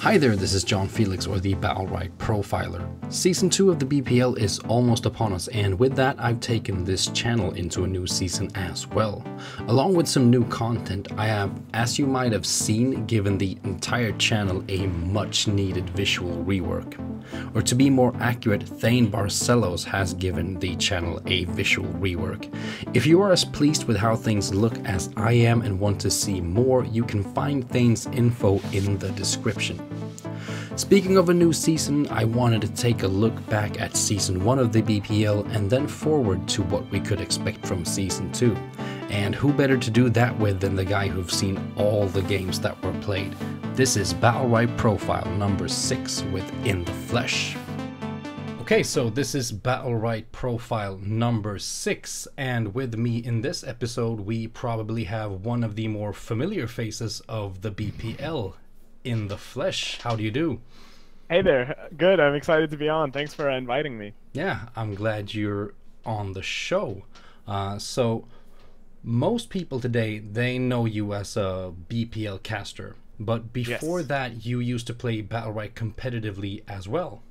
Hi there, this is John Felix, or the Battle-Right Profiler. Season 2 of the BPL is almost upon us, and with that I've taken this channel into a new season as well. Along with some new content, I have, as you might have seen, given the entire channel a much needed visual rework. Or to be more accurate, Thane Barcelos has given the channel a visual rework. If you are as pleased with how things look as I am and want to see more, you can find Thane's info in the description. Speaking of a new season, I wanted to take a look back at season 1 of the BPL and then forward to what we could expect from season 2. And who better to do that with than the guy who've seen all the games that were played. This is Battle-Right Profile number 6 with In the Flesh. Okay, so this is Battle-Right Profile number 6, and with me in this episode we probably have one of the more familiar faces of the BPL. In the Flesh, how do you do? Hey there, good, I'm excited to be on. Thanks for inviting me. Yeah, I'm glad you're on the show. So most people today, they know you as a BPL caster, but before that you used to play Battle-Right competitively as well.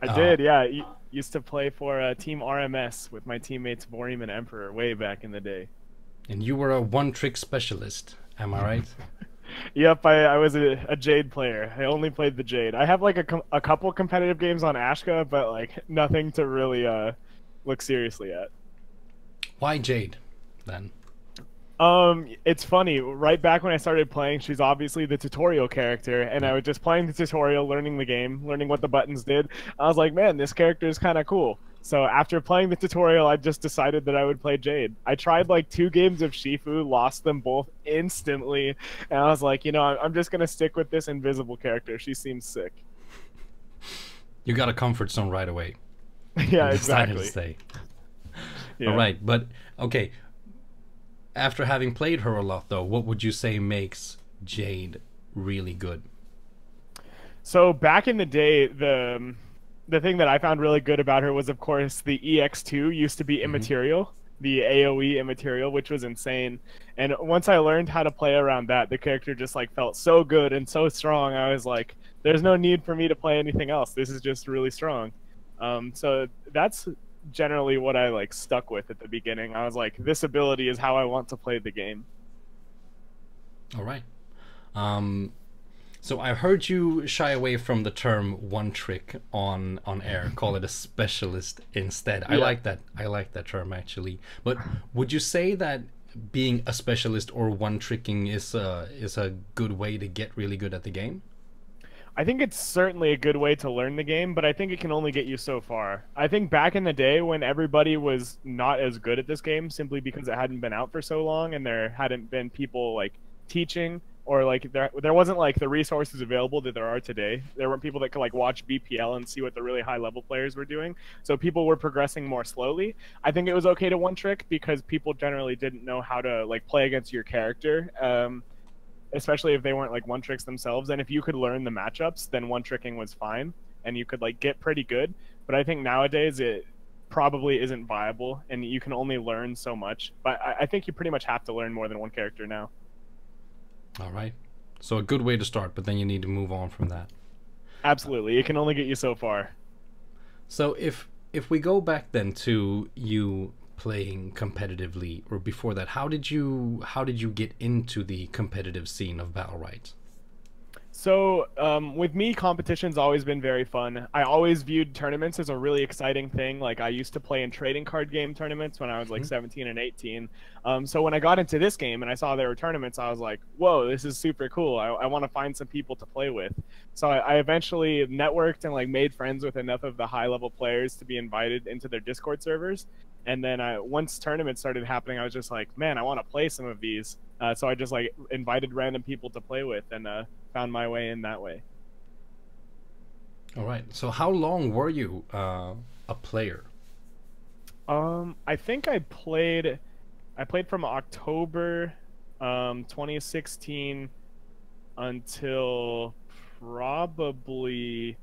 I did, yeah. I used to play for Team RMS with my teammates Boreem and Emperor way back in the day. And you were a one-trick specialist, am I right? Yep, I was a Jade player. I only played the Jade. I have like a couple competitive games on Ashka, but like nothing to really look seriously at. Why Jade, then? It's funny. Right back when I started playing, she's obviously the tutorial character, and I was just playing the tutorial, learning the game, learning what the buttons did. I was like, man, this character is kind of cool. So after playing the tutorial, I just decided that I would play Jade. I tried like 2 games of Shifu, lost them both instantly, and I was like, you know, I'm just going to stick with this invisible character. She seems sick. You got a comfort zone right away. Yeah, exactly. Stay. Yeah. All right, but okay. After having played her a lot, though, what would you say makes Jade really good? So back in the day, the thing that I found really good about her was, of course, the EX2 used to be immaterial, the AoE immaterial, which was insane. And once I learned how to play around that, the character just like felt so good and so strong. I was like, there's no need for me to play anything else. This is just really strong. So that's generally what I like stuck with at the beginning. I was like, this ability is how I want to play the game. All right. So I've heard you shy away from the term one trick on air, call it a specialist instead. Yeah. I like that term actually. But would you say that being a specialist or one tricking is a good way to get really good at the game? I think it's certainly a good way to learn the game, but I think it can only get you so far. I think back in the day when everybody was not as good at this game simply because it hadn't been out for so long and there hadn't been people like teaching, or like there wasn't like the resources available that there are today. There weren't people that could like watch BPL and see what the really high level players were doing. So people were progressing more slowly. I think it was okay to one trick because people generally didn't know how to like play against your character, especially if they weren't like one tricks themselves. And if you could learn the matchups, then one tricking was fine and you could like get pretty good. But I think nowadays it probably isn't viable and you can only learn so much. But I think you pretty much have to learn more than one character now. All right, so a good way to start, but then you need to move on from that. Absolutely, it can only get you so far. So if we go back then to you playing competitively, or before that, how did you get into the competitive scene of Battle-Right? So with me, competition's always been very fun. I always viewed tournaments as a really exciting thing. Like I used to play in trading card game tournaments when I was like 17 and 18. So when I got into this game and I saw there were tournaments, I was like, whoa, this is super cool. I want to find some people to play with. So I eventually networked and like made friends with enough of the high level players to be invited into their Discord servers. And then once tournaments started happening, I was just like, man, I want to play some of these. So I just like invited random people to play with and found my way in that way. All right. So how long were you a player? I think I played from October 2016 until probably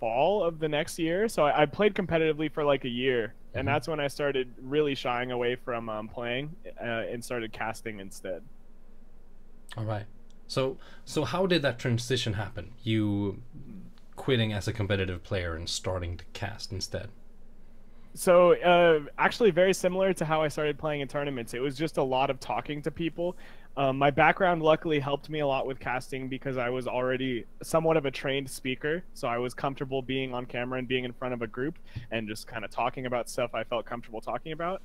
fall of the next year. So I played competitively for like a year. And that's when I started really shying away from playing and started casting instead. All right. So how did that transition happen? You quitting as a competitive player and starting to cast instead? So actually very similar to how I started playing in tournaments. It was just a lot of talking to people. My background luckily helped me a lot with casting because I was already somewhat of a trained speaker. So I was comfortable being on camera and being in front of a group and just kind of talking about stuff I felt comfortable talking about.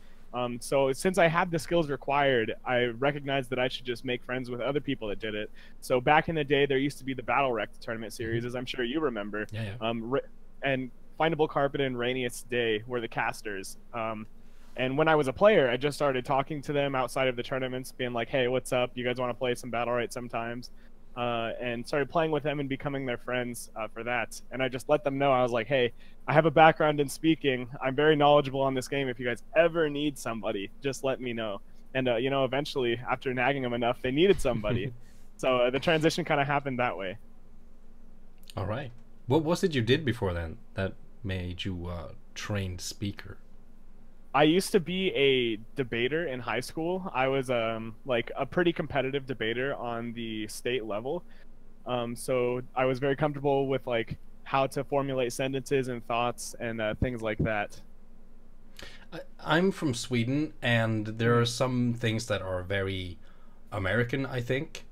So since I had the skills required, I recognized that I should just make friends with other people that did it. So back in the day, there used to be the Battle Wreck tournament series, as I'm sure you remember. Yeah, yeah. And Findable Carpet and Rainiest Day were the casters. And when I was a player, I just started talking to them outside of the tournaments, being like, hey, what's up? You guys want to play some Battle Right sometimes? And started playing with them and becoming their friends for that. And I just let them know, I was like, hey, I have a background in speaking. I'm very knowledgeable on this game. If you guys ever need somebody, just let me know. And, you know, eventually, after nagging them enough, they needed somebody. So the transition kind of happened that way. All right. What was it you did before then that made you a trained speaker? I used to be a debater in high school. I was like a pretty competitive debater on the state level. So I was very comfortable with like how to formulate sentences and thoughts and things like that. I'm from Sweden, and there are some things that are very American, I think,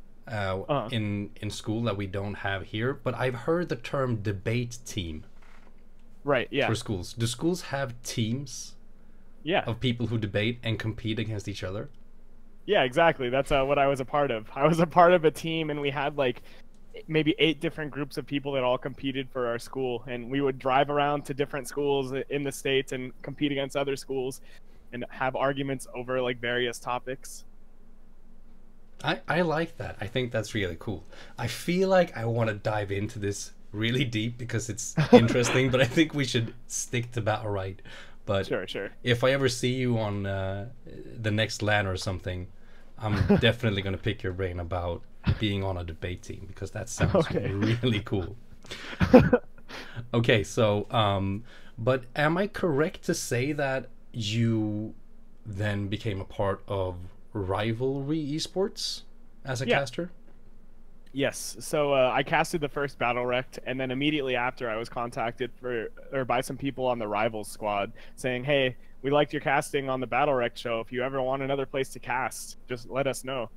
in school that we don't have here. But I've heard the term debate team. Right, yeah. For schools. Do schools have teams? Yeah. Of people who debate and compete against each other? Yeah, exactly. That's what I was a part of. I was a part of a team, and we had like maybe 8 different groups of people that all competed for our school. And we would drive around to different schools in the States and compete against other schools and have arguments over like various topics. I like that. I think that's really cool. I feel like I want to dive into this really deep because it's interesting, but I think we should stick to Battle Right. But sure, sure. If I ever see you on the next LAN or something, I'm definitely going to pick your brain about being on a debate team because that sounds really cool. Okay, so, but am I correct to say that you then became a part of Rivalry Esports as a caster? Yes, so I casted the first Battle Wrecked, and then immediately after I was contacted by some people on the Rivals squad saying, hey, we liked your casting on the Battle Wrecked show. If you ever want another place to cast, just let us know.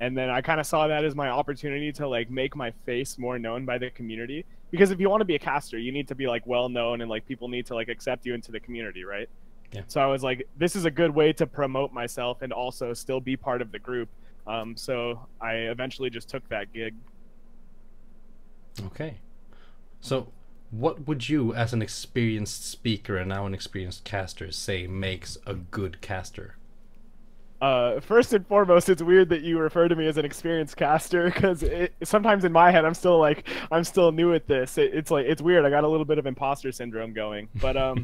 And then I kind of saw that as my opportunity to like make my face more known by the community. Because if you want to be a caster, you need to be like well known and like people need to like accept you into the community, right? Yeah. So I was like, this is a good way to promote myself and also still be part of the group. So I eventually just took that gig. Okay. So what would you, as an experienced speaker and now an experienced caster, say makes a good caster? First and foremost, it's weird that you refer to me as an experienced caster because sometimes in my head I'm still like, I'm still new at this. It's like, it's weird. I got a little bit of imposter syndrome going, but,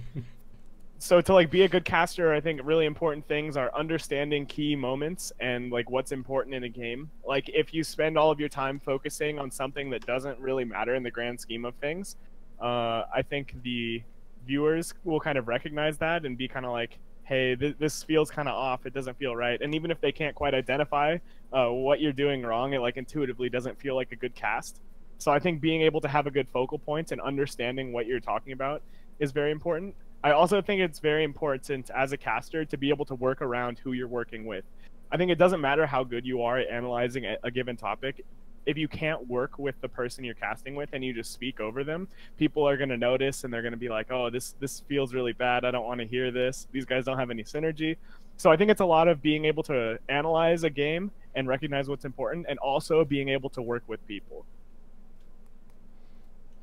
so to like be a good caster, I think really important things are understanding key moments and like what's important in a game. Like if you spend all of your time focusing on something that doesn't really matter in the grand scheme of things, I think the viewers will kind of recognize that and be kind of like, hey, this feels kind of off. It doesn't feel right. And even if they can't quite identify what you're doing wrong, it like intuitively doesn't feel like a good cast. So I think being able to have a good focal point and understanding what you're talking about is very important. I also think it's very important as a caster to be able to work around who you're working with. I think it doesn't matter how good you are at analyzing a given topic. If you can't work with the person you're casting with and you just speak over them, people are going to notice and they're going to be like, oh, this feels really bad. I don't want to hear this. These guys don't have any synergy. So I think it's a lot of being able to analyze a game and recognize what's important and also being able to work with people.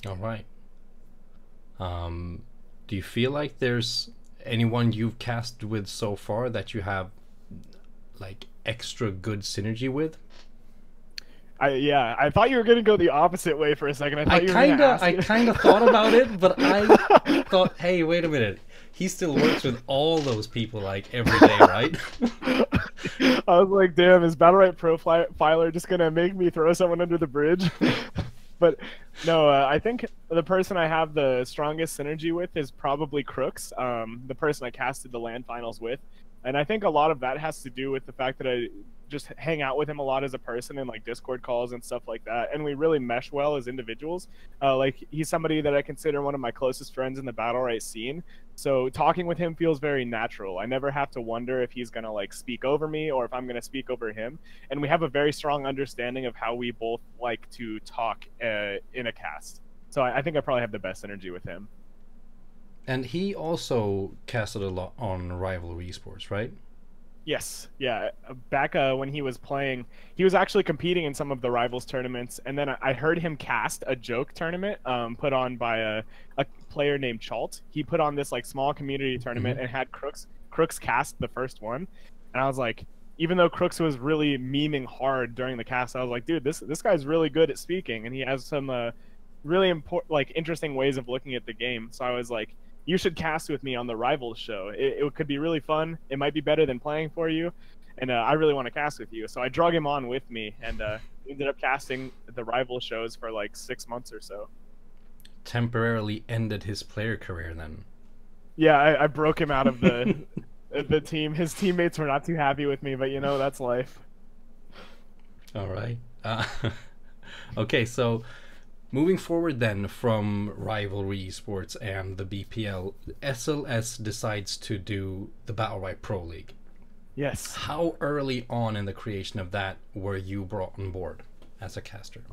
All right. Do you feel like there's anyone you've cast with so far that you have like extra good synergy with? Yeah, I thought you were gonna go the opposite way for a second. I kind of thought about it, but I thought, hey, wait a minute, he still works with all those people like every day, right? I was like, damn, is Battle Right Profiler just gonna make me throw someone under the bridge? But no, I think the person I have the strongest synergy with is probably Crooks, the person I casted the LAN finals with. And I think a lot of that has to do with the fact that I just hang out with him a lot as a person in like Discord calls and stuff like that, and we really mesh well as individuals. Like, he's somebody that I consider one of my closest friends in the battle right scene, so talking with him feels very natural. I never have to wonder if he's gonna like speak over me or if I'm gonna speak over him, and we have a very strong understanding of how we both like to talk in a cast. So I think I probably have the best energy with him. And he also casted a lot on Rivalry Esports, right? Yes, yeah. Back when he was playing, he was actually competing in some of the Rivals tournaments, and then I heard him cast a joke tournament put on by a player named Jolt. He put on this like small community tournament and had Crooks cast the first one, and I was like, even though Crooks was really memeing hard during the cast, I was like, dude, this guy's really good at speaking, and he has some really important, like, interesting ways of looking at the game. So I was like, you should cast with me on the Rivals show. It could be really fun. It might be better than playing for you. And I really want to cast with you. So I drug him on with me, and ended up casting the Rival shows for like 6 months or so. Temporarily ended his player career then. Yeah, I broke him out of the, the team. His teammates were not too happy with me, but you know, that's life. All right. Okay, so... moving forward then from Rivalry Esports and the BPL, SLS decides to do the Battle Right Pro League. Yes. How early on in the creation of that were you brought on board as a caster?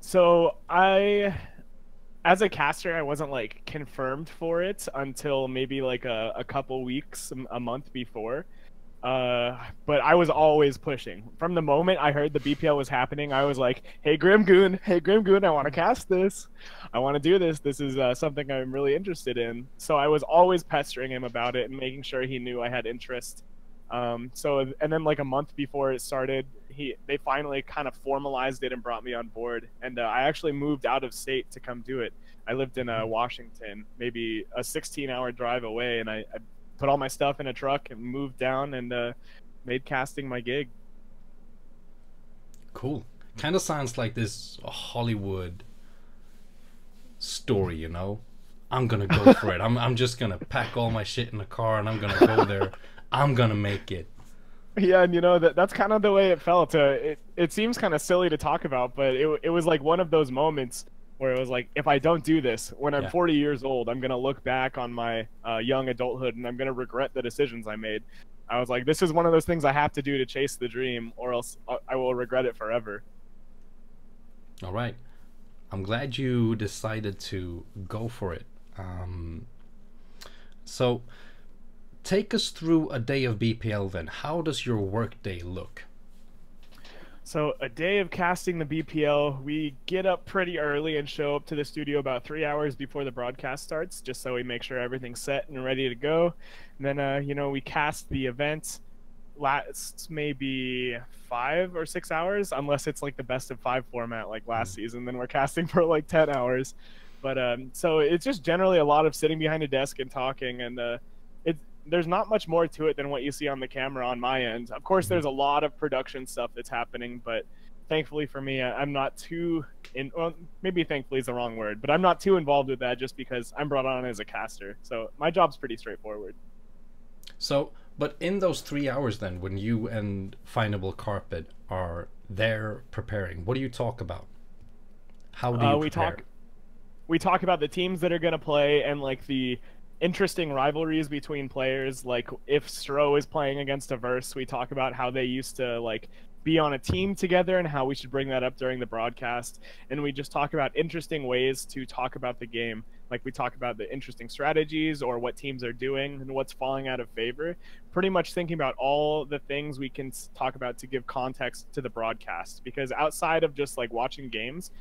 So as a caster, I wasn't like confirmed for it until maybe like a couple weeks, a month before. But I was always pushing. From the moment I heard the BPL was happening, I was like, hey Grimgoon, I want to cast this. I want to do this. This is something I'm really interested in. So I was always pestering him about it and making sure he knew I had interest. So, and then like a month before it started, they finally kind of formalized it and brought me on board. And I actually moved out of state to come do it. I lived in Washington, maybe a 16-hour drive away, and I put all my stuff in a truck and moved down and made casting my gig. Cool. Kind of sounds like this Hollywood story, you know? I'm gonna go for it. I'm just gonna pack all my shit in the car and I'm gonna go there. I'm gonna make it. Yeah, and you know, that's kind of the way it felt. It seems kind of silly to talk about, but it was like one of those moments where it was like, if I don't do this, when I'm 40 years old, I'm going to look back on my young adulthood and I'm going to regret the decisions I made. I was like, this is one of those things I have to do to chase the dream, or else I will regret it forever. All right. I'm glad you decided to go for it. So take us through a day of BPL then. How does your work day look? So a day of casting the BPL, we get up pretty early and show up to the studio about 3 hours before the broadcast starts, just so we make sure everything's set and ready to go. And then, you know, we cast the event. Lasts maybe 5 or 6 hours, unless it's like the best-of-5 format like last season. Then we're casting for like 10 hours. But so it's just generally a lot of sitting behind a desk and talking, and there's not much more to it than what you see on the camera on my end. Of course, there's a lot of production stuff that's happening, but thankfully for me, I'm not too well, maybe thankfully is the wrong word, but I'm not too involved with that just because I'm brought on as a caster. So my job's pretty straightforward. So, but in those 3 hours then, when you and Findable Carpet are there preparing, what do you talk about? How do you prepare? We talk about the teams that are going to play and like the interesting rivalries between players. Like if Stroh is playing against a Verse, we talk about how they used to like be on a team together and how we should bring that up during the broadcast. And we just talk about interesting ways to talk about the game. Like we talk about the interesting strategies or what teams are doing and what's falling out of favor. Pretty much thinking about all the things we can talk about to give context to the broadcast, because outside of just like watching games,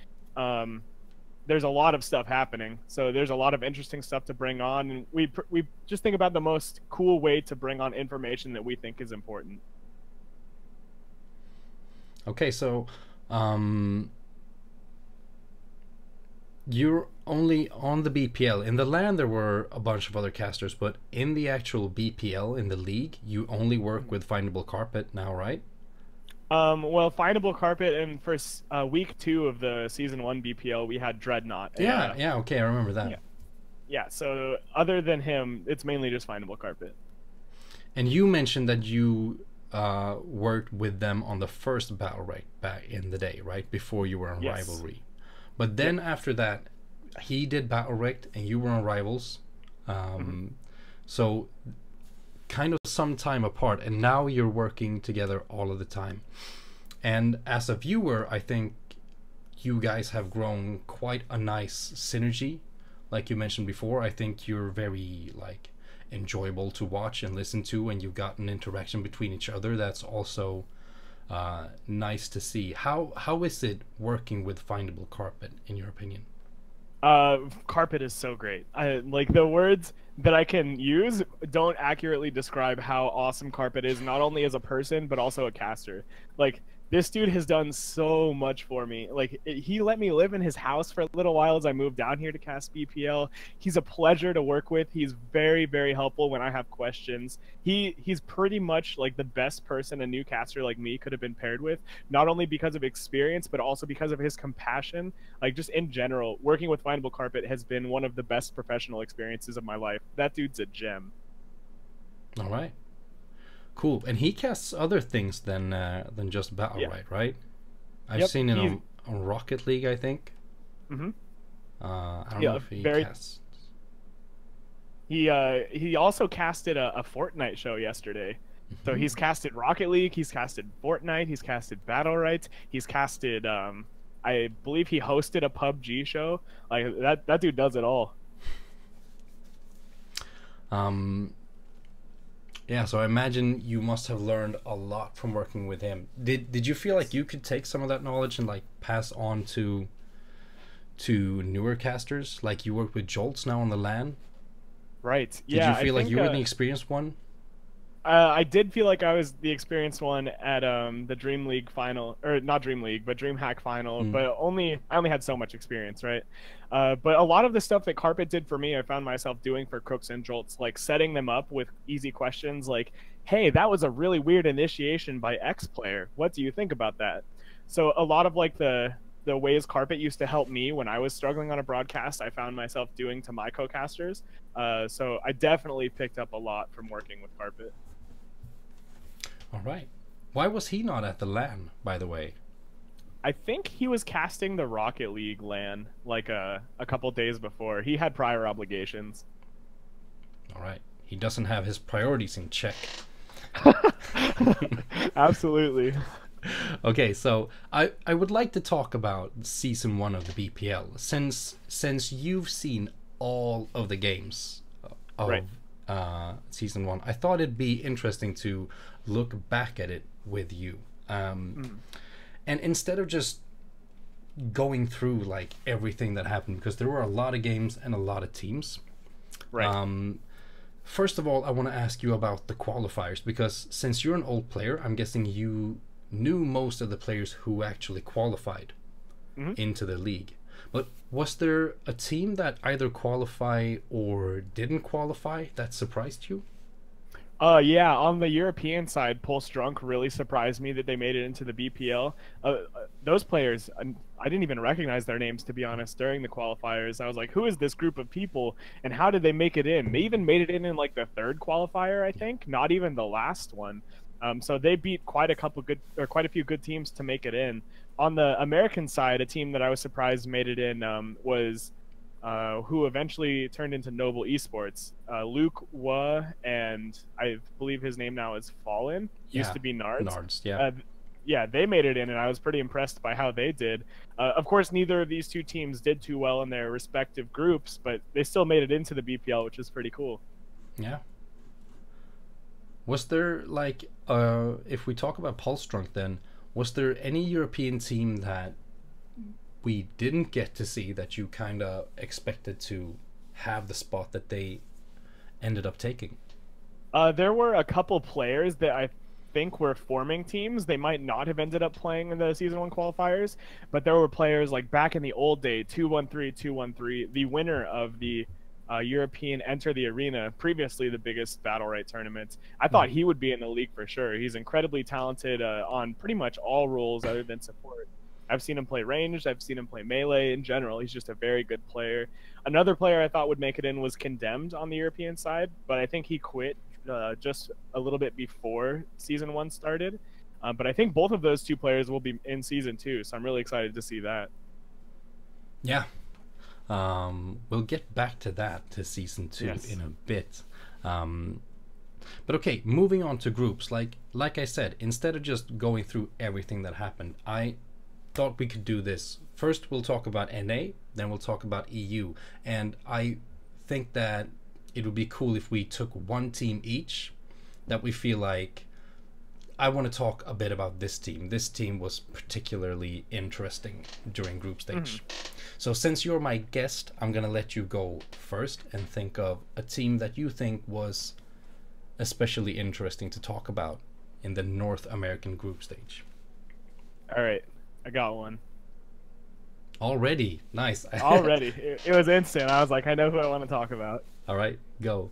there's a lot of stuff happening, so there's a lot of interesting stuff to bring on, and we just think about the most cool way to bring on information that we think is important. Okay, so you're only on the BPL. In the LAN there were a bunch of other casters, but in the actual BPL, in the league, you only work with Findable Carpet now, right? Well, Findable Carpet, and for week 2 of the season 1 BPL, we had Dreadnought. Yeah, yeah, okay, I remember that. Yeah. Yeah, so other than him, it's mainly just Findable Carpet. And you mentioned that you worked with them on the first battle right back in the day, right before you were on yes. Rivalry. But then yep. after that, he did battle wrecked and you were on Rivals. So kind of some time apart, and now you're working together all of the time. And as a viewer, I think you guys have grown quite a nice synergy. Like you mentioned before, I think you're very like enjoyable to watch and listen to, and you've got an interaction between each other that's also nice to see. How is it working with Findable Carpet, in your opinion? Carpet is so great. Like, the words that I can use don't accurately describe how awesome Carpet is, not only as a person but also a caster. Like, this dude has done so much for me. Like, he let me live in his house for a little while as I moved down here to cast BPL. He's a pleasure to work with. He's very, very helpful when I have questions. He's pretty much like the best person a new caster like me could have been paired with, not only because of experience, but also because of his compassion. Like, just in general, working with Findable Carpet has been one of the best professional experiences of my life. That dude's a gem. All right. Cool. And he casts other things than just battle yeah. right? I've yep. seen it on Rocket League, I think. Mhm. I don't know if he casts. He also casted a Fortnite show yesterday. So he's casted Rocket League, he's casted Fortnite, he's casted Battle Rights, he's casted I believe he hosted a PUBG show. Like, that dude does it all. Yeah, so I imagine you must have learned a lot from working with him. Did you feel like you could take some of that knowledge and like pass on to newer casters? Like, you work with Jolts now on the LAN, right? Did you feel like you were the experienced one? I did feel like I was the experienced one at the Dream League final, or not Dream League, but DreamHack final. But I only had so much experience, right? But a lot of the stuff that Carpet did for me, I found myself doing for Crooks and Jolts, like setting them up with easy questions, like, "Hey, that was a really weird initiation by X player. What do you think about that?" So a lot of like the ways Carpet used to help me when I was struggling on a broadcast, I found myself doing to my co-casters. So I definitely picked up a lot from working with Carpet. All right. Why was he not at the LAN, by the way? I think he was casting the Rocket League LAN like a couple days before. He had prior obligations. All right. He doesn't have his priorities in check. Absolutely. Okay, so I would like to talk about season 1 of the BPL, since you've seen all of the games of right. Season 1. I thought it'd be interesting to look back at it with you, and instead of just going through like everything that happened, because there were a lot of games and a lot of teams, right? First of all, I want to ask you about the qualifiers, because since you're an old player, I'm guessing you knew most of the players who actually qualified into the league. But was there a team that either qualified or didn't qualify that surprised you? Yeah, on the European side, Pulse Drunk really surprised me that they made it into the BPL. Those players, I didn't even recognize their names, to be honest, during the qualifiers. I was like, who is this group of people, and how did they make it in? They even made it in like the third qualifier, I think, not even the last one. So they beat quite a few good teams to make it in. On the American side, a team that I was surprised made it in was who eventually turned into Noble Esports. Luke Wa, and I believe his name now is Fallen. Yeah. Used to be Nards. Nards, yeah. Yeah, they made it in, and I was pretty impressed by how they did. Of course, neither of these two teams did too well in their respective groups, but they still made it into the BPL, which is pretty cool. Yeah. Was there, like, if we talk about Pulse Drunk then, was there any European team that we didn't get to see that you kind of expected to have the spot that they ended up taking? There were a couple players that I think were forming teams. They might not have ended up playing in the season 1 qualifiers, but there were players like back in the old day, 213, the winner of the European Enter the Arena, previously the biggest Battle Right tournament. I thought he would be in the league for sure. He's incredibly talented on pretty much all roles other than support. I've seen him play ranged. I've seen him play melee in general. He's just a very good player. Another player I thought would make it in was Condemned on the European side, but I think he quit just a little bit before season one started. But I think both of those two players will be in season two, so I'm really excited to see that. Yeah, we'll get back to that, to season two, yes, in a bit. But okay, moving on to groups. Like I said, instead of just going through everything that happened, I thought we could do this. First, we'll talk about NA, then we'll talk about EU. And I think that it would be cool if we took one team each that we feel like, I want to talk a bit about this team. This team was particularly interesting during group stage. So since you're my guest, I'm going to let you go first and think of a team that you think was especially interesting to talk about in the North American group stage. All right, I got one. Already? Nice. Already. It was instant. I was like, I know who I want to talk about. All right, go.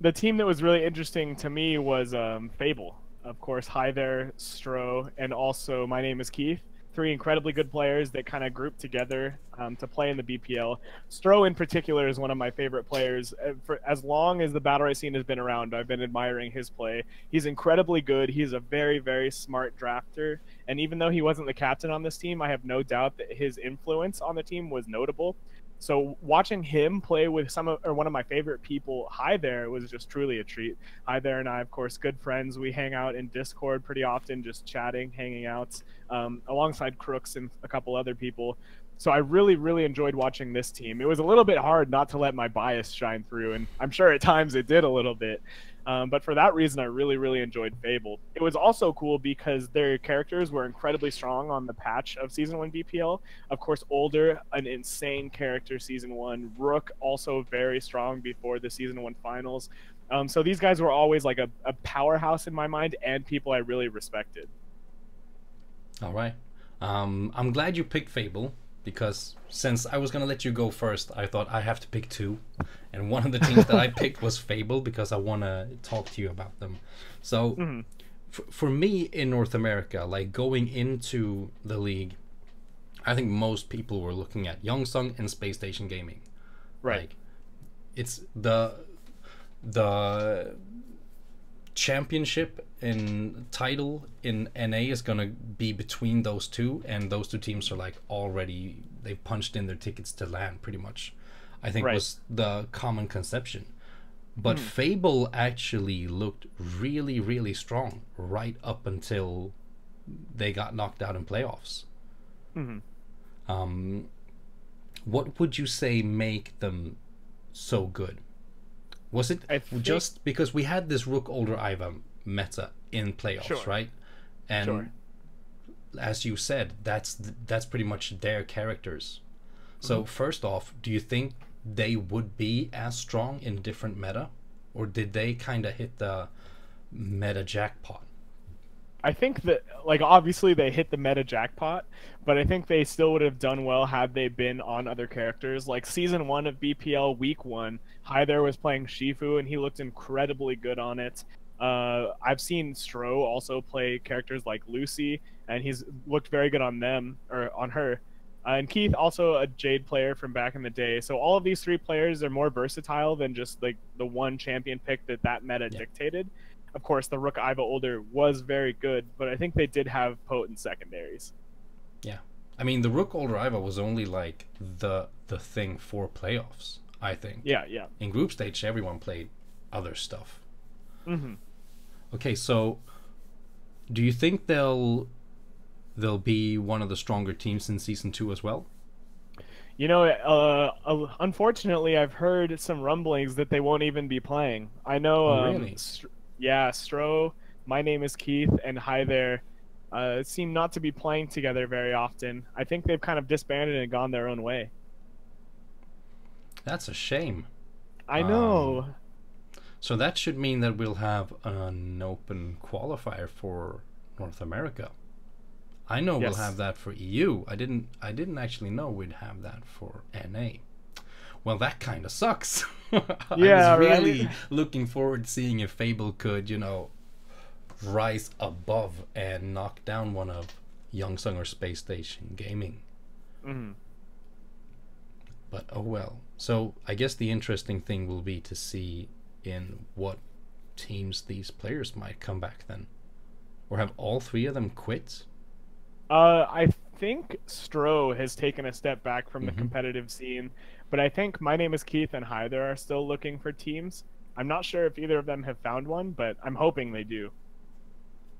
The team that was really interesting to me was Fable. Of course, Hi There, Stroh, and also My Name is Keith. Three incredibly good players that kind of grouped together to play in the BPL. Stroh in particular is one of my favorite players. For as long as the Battle Royale scene has been around, I've been admiring his play. He's incredibly good. He's a very, very smart drafter. And even though he wasn't the captain on this team, I have no doubt that his influence on the team was notable. So watching him play with one of my favorite people, Hi There, was just truly a treat. Hi There and I, of course, good friends. We hang out in Discord pretty often, just chatting, hanging out, alongside Crooks and a couple other people. So I really, really enjoyed watching this team. It was a little bit hard not to let my bias shine through, and I'm sure at times it did a little bit. But for that reason, I really, really enjoyed Fable. It was also cool because their characters were incredibly strong on the patch of Season 1 BPL. Of course, Older, an insane character Season 1. Rook, also very strong before the Season 1 finals. So these guys were always like a powerhouse in my mind, and people I really respected. All right. I'm glad you picked Fable, because since I was going to let you go first, I thought I have to pick two. And one of the teams that I picked was Fable, because I want to talk to you about them. So for me in North America, like going into the league, I think most people were looking at Youngsung and Space Station Gaming. Right. Like, it's the championship and title in NA is going to be between those two, and those two teams are like already, they've punched in their tickets to land pretty much, I think, right, was the common conception. But Fable actually looked really, really strong right up until they got knocked out in playoffs. What would you say make them so good? Was it just because we had this Rook, Older, Iva meta in playoffs, right? And as you said, that's pretty much their characters. So first off, do you think they would be as strong in different meta? Or did they kind of hit the meta jackpot? I think that, like, obviously they hit the meta jackpot, but I think they still would have done well had they been on other characters. Like season one of BPL week one, Hi There was playing Shifu and he looked incredibly good on it. I've seen Stroh also play characters like Lucie and he's looked very good on them, or on her. And Keith, also a Jade player from back in the day. So all of these three players are more versatile than just like the one champion pick that meta dictated. Of course, the Rook, Iva, Older was very good, but I think they did have potent secondaries. Yeah. I mean, the Rook, Older, Iva was only like the thing for playoffs, I think. Yeah, yeah. In group stage, everyone played other stuff. Okay, so do you think they'll be one of the stronger teams in season two as well? You know, unfortunately, I've heard some rumblings that they won't even be playing. I know. Really? Yeah, Stroh, My Name is Keith, and Hi There seem not to be playing together very often. I think they've kind of disbanded and gone their own way. That's a shame. I know. So that should mean that we'll have an open qualifier for North America. I know we'll have that for EU. I didn't actually know we'd have that for NA. Well, that kind of sucks. Yeah, I was really looking forward to seeing if Fable could, you know, rise above and knock down one of Youngsung or Space Station Gaming. But oh well. So I guess the interesting thing will be to see in what teams these players might come back then? Or have all three of them quit? I think Stroh has taken a step back from the competitive scene, but I think My Name is Keith and Hi There are still looking for teams. I'm not sure if either of them have found one, but I'm hoping they do.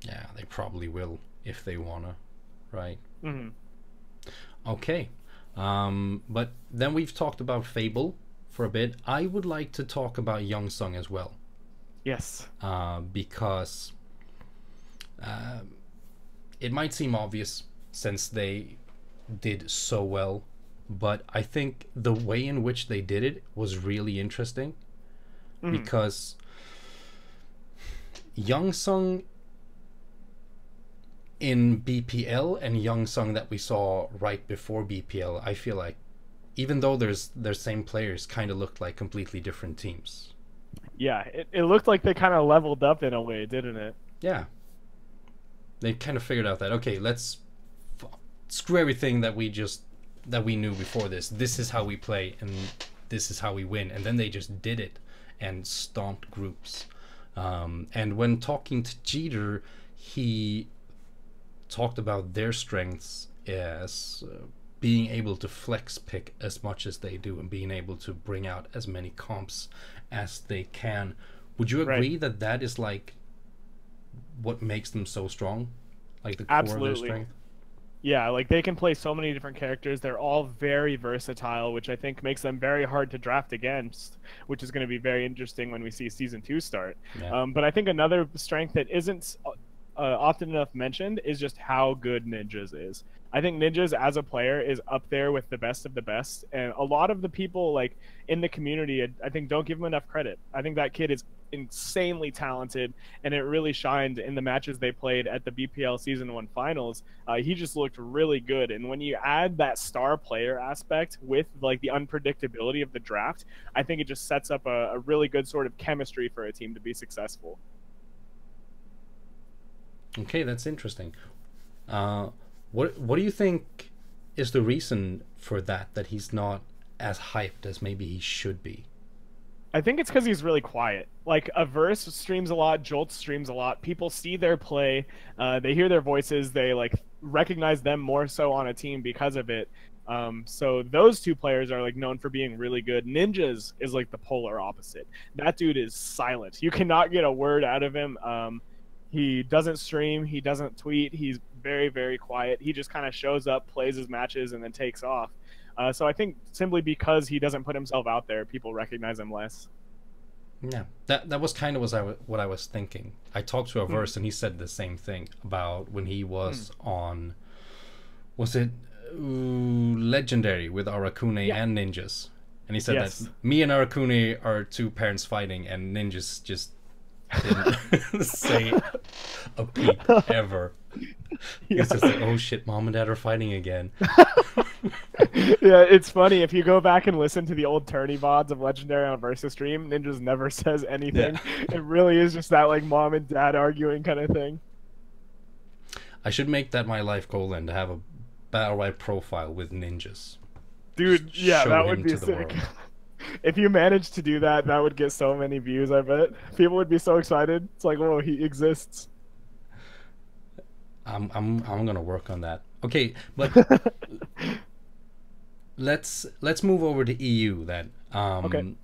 Yeah, they probably will if they wanna, right? Okay, but then we've talked about Fable for a bit. I would like to talk about Youngsung as well. Yes. Because it might seem obvious since they did so well, but I think the way in which they did it was really interesting. Because Youngsung in BPL and Youngsung that we saw right before BPL, I feel like, even though there's their same players, kind of looked like completely different teams. Yeah, it looked like they kind of leveled up in a way, didn't it? Yeah. They kind of figured out that, okay, let's screw everything that we knew before this. This is how we play, and this is how we win. And then they just did it and stomped groups. And when talking to Jeter, he talked about their strengths as being able to flex pick as much as they do and being able to bring out as many comps as they can. Would you agree that that is like what makes them so strong? Like the core of their strength? Yeah, like they can play so many different characters. They're all very versatile, which I think makes them very hard to draft against, which is going to be very interesting when we see Season 2 start. Yeah. But I think another strength that isn't often enough mentioned is just how good Ninjas is. I think Ninjas as a player is up there with the best of the best, and a lot of the people like in the community, I think, don't give him enough credit. I think that kid is insanely talented, and it really shined in the matches they played at the BPL Season 1 Finals. He just looked really good, and when you add that star player aspect with like the unpredictability of the draft, I think it just sets up a really good sort of chemistry for a team to be successful. Okay, that's interesting. What do you think is the reason for that, that he's not as hyped as maybe he should be? I think it's because he's really quiet. Like, Averse streams a lot, Jolt streams a lot. People see their play, they hear their voices, they like recognize them more so on a team because of it. So those two players are like known for being really good. Ninjas is like the polar opposite. That dude is silent. You cannot get a word out of him. He doesn't stream, he doesn't tweet, he's very, very quiet. He just kind of shows up, plays his matches, and then takes off. So I think simply because he doesn't put himself out there, people recognize him less. Yeah, that was kind of what I was thinking. I talked to Averse and he said the same thing about when he was on, was it Legendary with Arakune and Ninjas? And he said that me and Arakune are two parents fighting, and Ninjas just didn't say a peep ever. It's just like, oh shit, mom and dad are fighting again. Yeah, it's funny. If you go back and listen to the old tourney VODs of Legendary on Versus Stream, Ninjas never says anything. It really is just that like mom and dad arguing kind of thing. I should make that my life goal then, to have a battle ride profile with Ninjas. Dude, just that would be sick. If you managed to do that, that would get so many views, I bet. People would be so excited. It's like, oh, he exists. I'm gonna work on that. Okay, but let's move over to EU then. Okay.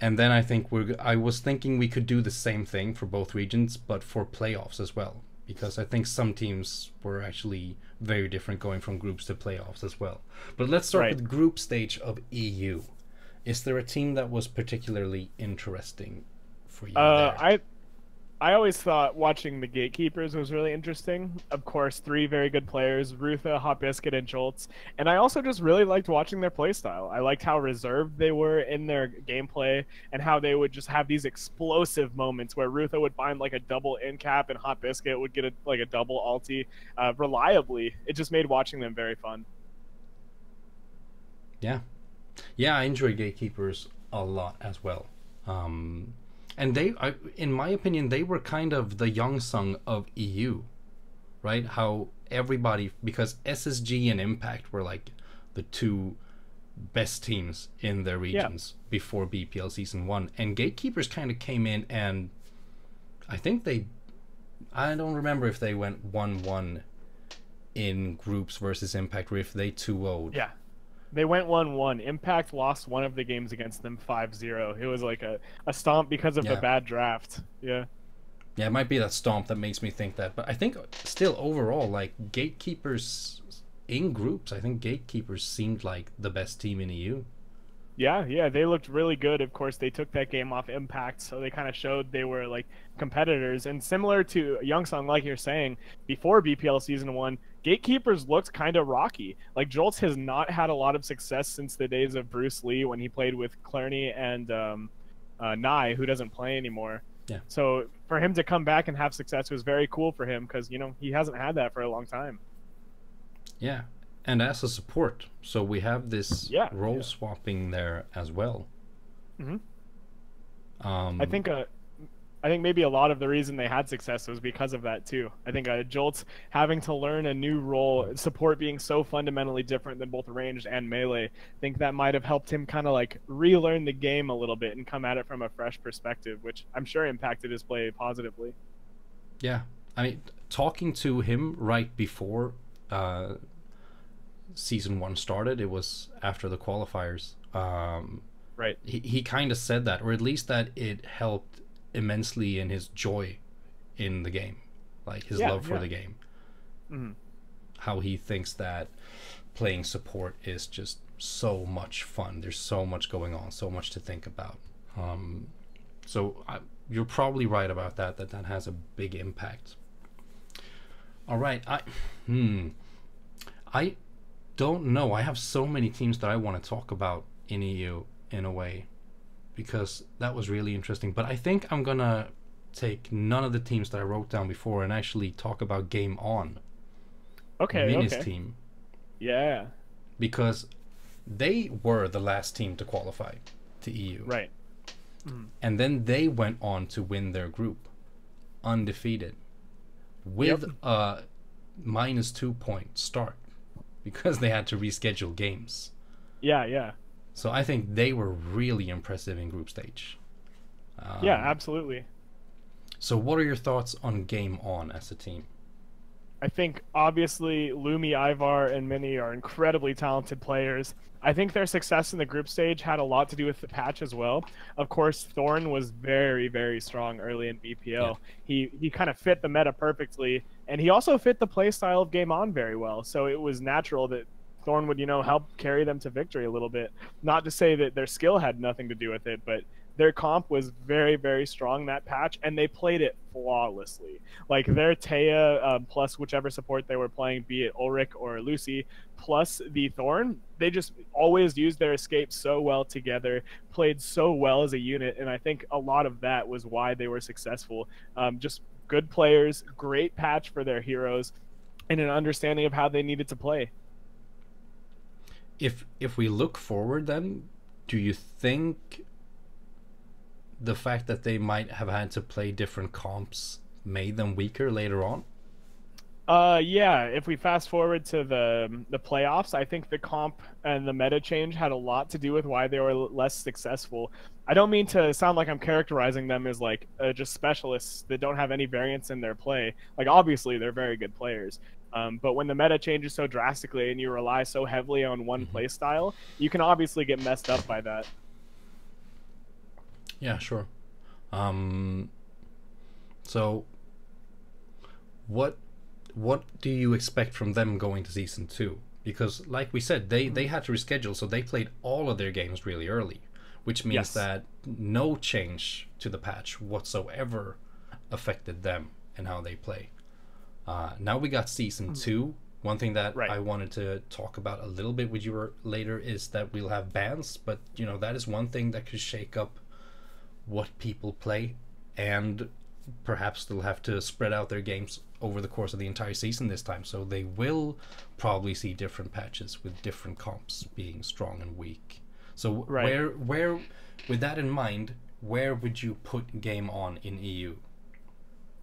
And then I think I was thinking we could do the same thing for both regions, but for playoffs as well, because I think some teams were actually very different going from groups to playoffs as well. But let's start with group stage of EU. Is there a team that was particularly interesting for you? I always thought watching the Gatekeepers was really interesting. Of course, three very good players, Rutha, Hot Biscuit, and Jolts. And I also just really liked watching their playstyle. I liked how reserved they were in their gameplay and how they would just have these explosive moments where Rutha would find like a double in cap and Hot Biscuit would get a double ulti reliably. It just made watching them very fun. Yeah. Yeah, I enjoy Gatekeepers a lot as well. And they, in my opinion, they were kind of the Youngsung of EU, right? How everybody, because SSG and Impact were like the two best teams in their regions before BPL Season 1. And Gatekeepers kind of came in and I think they, I don't remember if they went 1-1 in groups versus Impact, or if they 2-0'd. Yeah, they went 1-1. Impact lost one of the games against them 5-0. It was like a stomp because of the bad draft. Yeah. Yeah, it might be that stomp that makes me think that. But I think still overall, like, Gatekeepers in groups, I think Gatekeepers seemed like the best team in EU. Yeah, yeah, they looked really good. Of course, they took that game off Impact, so they kind of showed they were, like, competitors. And similar to Youngsung, like you're saying, before BPL Season 1, Gatekeepers looked kind of rocky. Like, Jolt has not had a lot of success since the days of Bruce Lee when he played with Clerney and Nye, who doesn't play anymore. Yeah. So for him to come back and have success was very cool for him because, you know, he hasn't had that for a long time. Yeah. And as a support, so we have this role swapping there as well. Mm-hmm. I think maybe a lot of the reason they had success was because of that too. I think Jolt's having to learn a new role, support being so fundamentally different than both ranged and melee. I think that might have helped him kind of like relearn the game a little bit and come at it from a fresh perspective, which I'm sure impacted his play positively. Yeah, I mean, talking to him right before Season 1 started, it was after the qualifiers, right, he kind of said that, or at least that it helped immensely in his joy in the game, like his love for the game. Mm-hmm. How he thinks that playing support is just so much fun, there's so much going on, so much to think about. So you're probably right about that, that has a big impact. All right, I don't know. I have so many teams that I want to talk about in EU in a way, because that was really interesting. But I think I'm gonna take none of the teams that I wrote down before and actually talk about Game On. Okay. Mina's team. Yeah. Because they were the last team to qualify to EU. Right. Mm. And then they went on to win their group, undefeated, with a -2 point start, because they had to reschedule games. Yeah, yeah. So I think they were really impressive in group stage. Yeah, absolutely. So what are your thoughts on Game On as a team? I think, obviously, Lumi, Ivar, and Mini are incredibly talented players. I think their success in the group stage had a lot to do with the patch as well. Of course, Thorn was very, very strong early in BPL. Yeah. He kind of fit the meta perfectly, and he also fit the playstyle of Game On very well. So it was natural that Thorn would, you know, help carry them to victory a little bit. Not to say that their skill had nothing to do with it, but their comp was very, very strong that patch, and they played it flawlessly. Like, their Taya plus whichever support they were playing, be it Ulrich or Lucie, plus the Thorn, they just always used their escape so well together, played so well as a unit, and I think a lot of that was why they were successful. Just good players, great patch for their heroes, and an understanding of how they needed to play. If we look forward then, do you think the fact that they might have had to play different comps made them weaker later on? Yeah, if we fast forward to the playoffs, I think the comp and the meta change had a lot to do with why they were less successful. I don't mean to sound like I'm characterizing them as like just specialists that don't have any variance in their play. Like, obviously they're very good players. But when the meta changes so drastically and you rely so heavily on one play style, you can obviously get messed up by that. Yeah, sure. So what do you expect from them going to Season 2? Because like we said, they had to reschedule, so they played all of their games really early, which means that no change to the patch whatsoever affected them and how they play. Now we got Season 2. One thing that I wanted to talk about a little bit with you later is that we'll have bans, but you know, that is one thing that could shake up what people play, and perhaps they'll have to spread out their games over the course of the entire season this time, so they will probably see different patches with different comps being strong and weak. So where with that in mind, where would you put Game On in EU?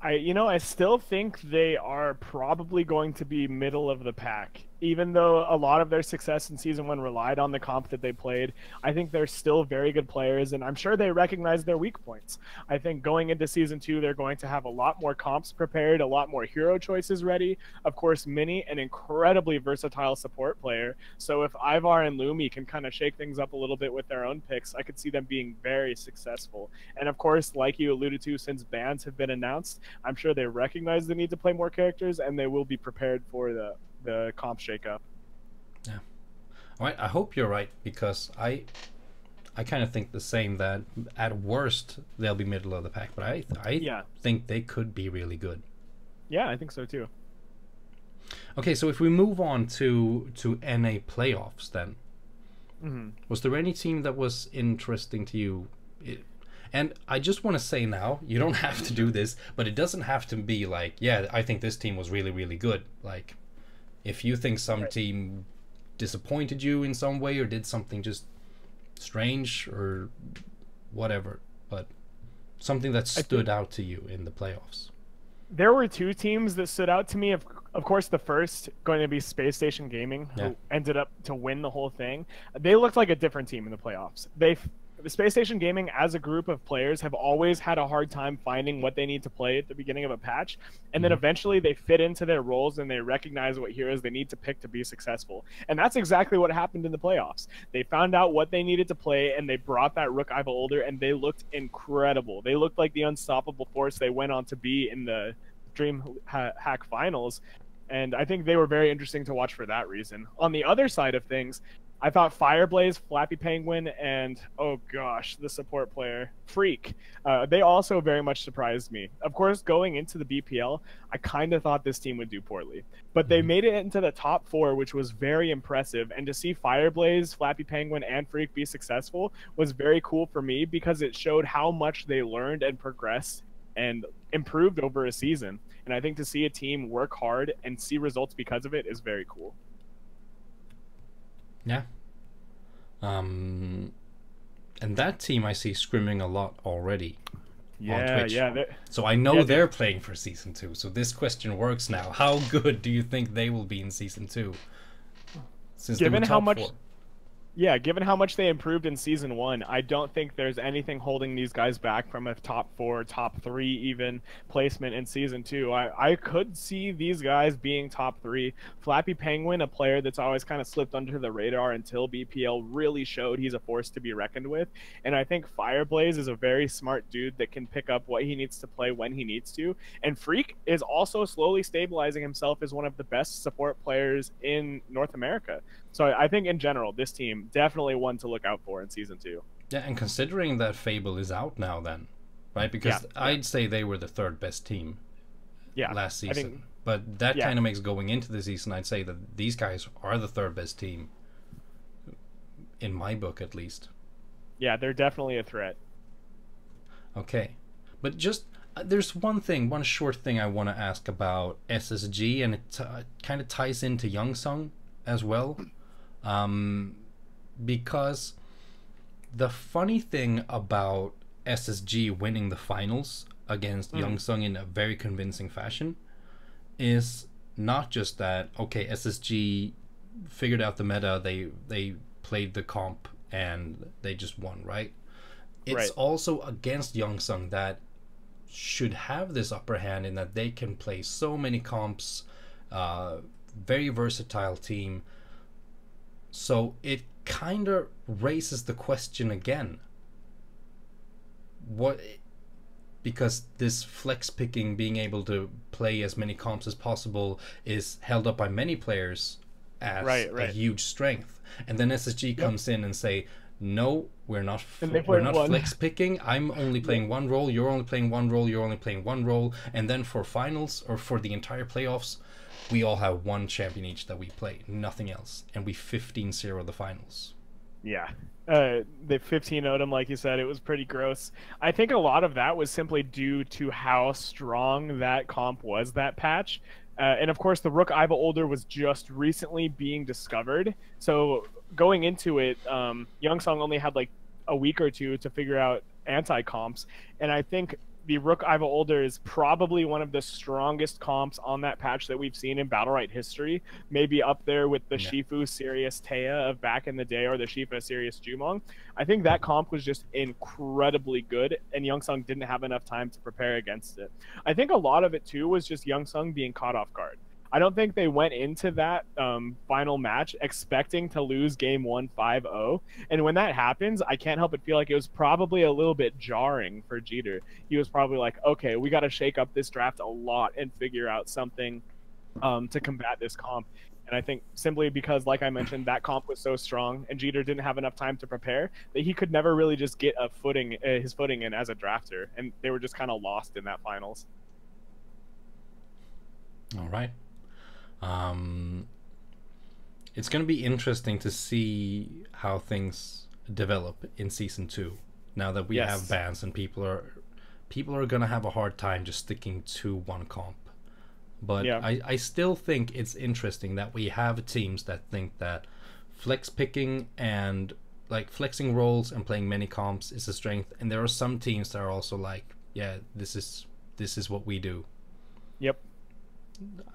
I still think they are probably going to be middle of the pack even though a lot of their success in Season 1 relied on the comp that they played, I think they're still very good players, and I'm sure they recognize their weak points. I think going into Season 2, they're going to have a lot more comps prepared, a lot more hero choices ready. Of course, Minnie, an incredibly versatile support player. So if Ivar and Lumi can kind of shake things up a little bit with their own picks, I could see them being very successful. And of course, like you alluded to, since bans have been announced, I'm sure they recognize the need to play more characters, and they will be prepared for the comp shakeup. Yeah. All right. I hope you're right, because I kind of think the same, that at worst they'll be middle of the pack, but I think they could be really good. Yeah, I think so too. Okay, so if we move on to NA playoffs, then was there any team that was interesting to you? And I just want to say now, you don't have to do this, but it doesn't have to be like, yeah, I think this team was really, really good. Like, if you think some team disappointed you in some way or did something just strange or whatever, but something that stood out to you in the playoffs. There were two teams that stood out to me. Of course, the first going to be Space Station Gaming, who ended up to win the whole thing. They looked like a different team in the playoffs. Space Station Gaming as a group of players have always had a hard time finding what they need to play at the beginning of a patch, and then eventually they fit into their roles and they recognize what heroes they need to pick to be successful. And that's exactly what happened in the playoffs. They found out what they needed to play, and they brought that Rook, Iva, Older, and they looked incredible. They looked like the unstoppable force they went on to be in the DreamHack finals, and I think they were very interesting to watch for that reason. On the other side of things, I thought Fireblaze, Flappy Penguin, and, oh gosh, the support player, Freak, they also very much surprised me. Of course, going into the BPL, I kind of thought this team would do poorly, but they made it into the top four, which was very impressive, and to see Fireblaze, Flappy Penguin, and Freak be successful was very cool for me, because it showed how much they learned and progressed and improved over a season. And I think to see a team work hard and see results because of it is very cool. Yeah. And that team I see scrimming a lot already on Twitch. Yeah. So I know they're playing for Season 2, so this question works now. How good do you think they will be in Season 2? Since given how much... Yeah, given how much they improved in Season 1, I don't think there's anything holding these guys back from a top 4, top 3 even placement in Season 2. I could see these guys being top 3. Flappy Penguin, a player that's always kind of slipped under the radar until BPL, really showed he's a force to be reckoned with. And I think Fireblaze is a very smart dude that can pick up what he needs to play when he needs to. And Freak is also slowly stabilizing himself as one of the best support players in North America. So I think in general, this team definitely one to look out for in Season 2. Yeah, and considering that Fable is out now then, right? Because I'd say they were the third best team last season. I think, but that kind of makes going into the season, I'd say that these guys are the third best team, in my book at least. Yeah, they're definitely a threat. Okay. But just, there's one short thing I want to ask about SSG, and it kind of ties into Youngsung as well. Because the funny thing about SSG winning the finals against Youngsung in a very convincing fashion is not just that, okay, SSG figured out the meta, they played the comp, and they just won, right? It's also against Youngsung that should have this upper hand in that they can play so many comps, very versatile team. So it kind of raises the question again, because this flex picking, being able to play as many comps as possible, is held up by many players as a huge strength, and then SSG comes in and say, no, we're not flex picking, I'm only playing one role, you're only playing one role, you're only playing one role, and then for finals, or for the entire playoffs, we all have one champion each that we play, nothing else, and we 15-0 the finals. Yeah, they 15-0'd him, like you said. It was pretty gross. I think a lot of that was simply due to how strong that comp was that patch, and of course the Rook, Iva, Older was just recently being discovered. So going into it, Youngsung only had like a week or two to figure out anti comps, and I think the Rook Iva Older is probably one of the strongest comps on that patch that we've seen in Battlerite history. Maybe up there with the Shifu Sirius Taya of back in the day, or the Shifu Sirius Jumong. I think that comp was just incredibly good, and Youngsung didn't have enough time to prepare against it. I think a lot of it too was just Youngsung being caught off guard. I don't think they went into that final match expecting to lose game 1-5-0. And when that happens, I can't help but feel like it was probably a little bit jarring for Jeter. He was probably like, okay, we got to shake up this draft a lot and figure out something to combat this comp. And I think simply because, like I mentioned, that comp was so strong and Jeter didn't have enough time to prepare that he could never really just get a footing, his footing in as a drafter. And they were just kind of lost in that finals. All right. It's going to be interesting to see how things develop in season 2. Now that we have bans and people are going to have a hard time just sticking to one comp. But I still think it's interesting that we have teams that think that flex picking and like flexing roles and playing many comps is a strength, and there are some teams that are also like, yeah, this is what we do. Yep.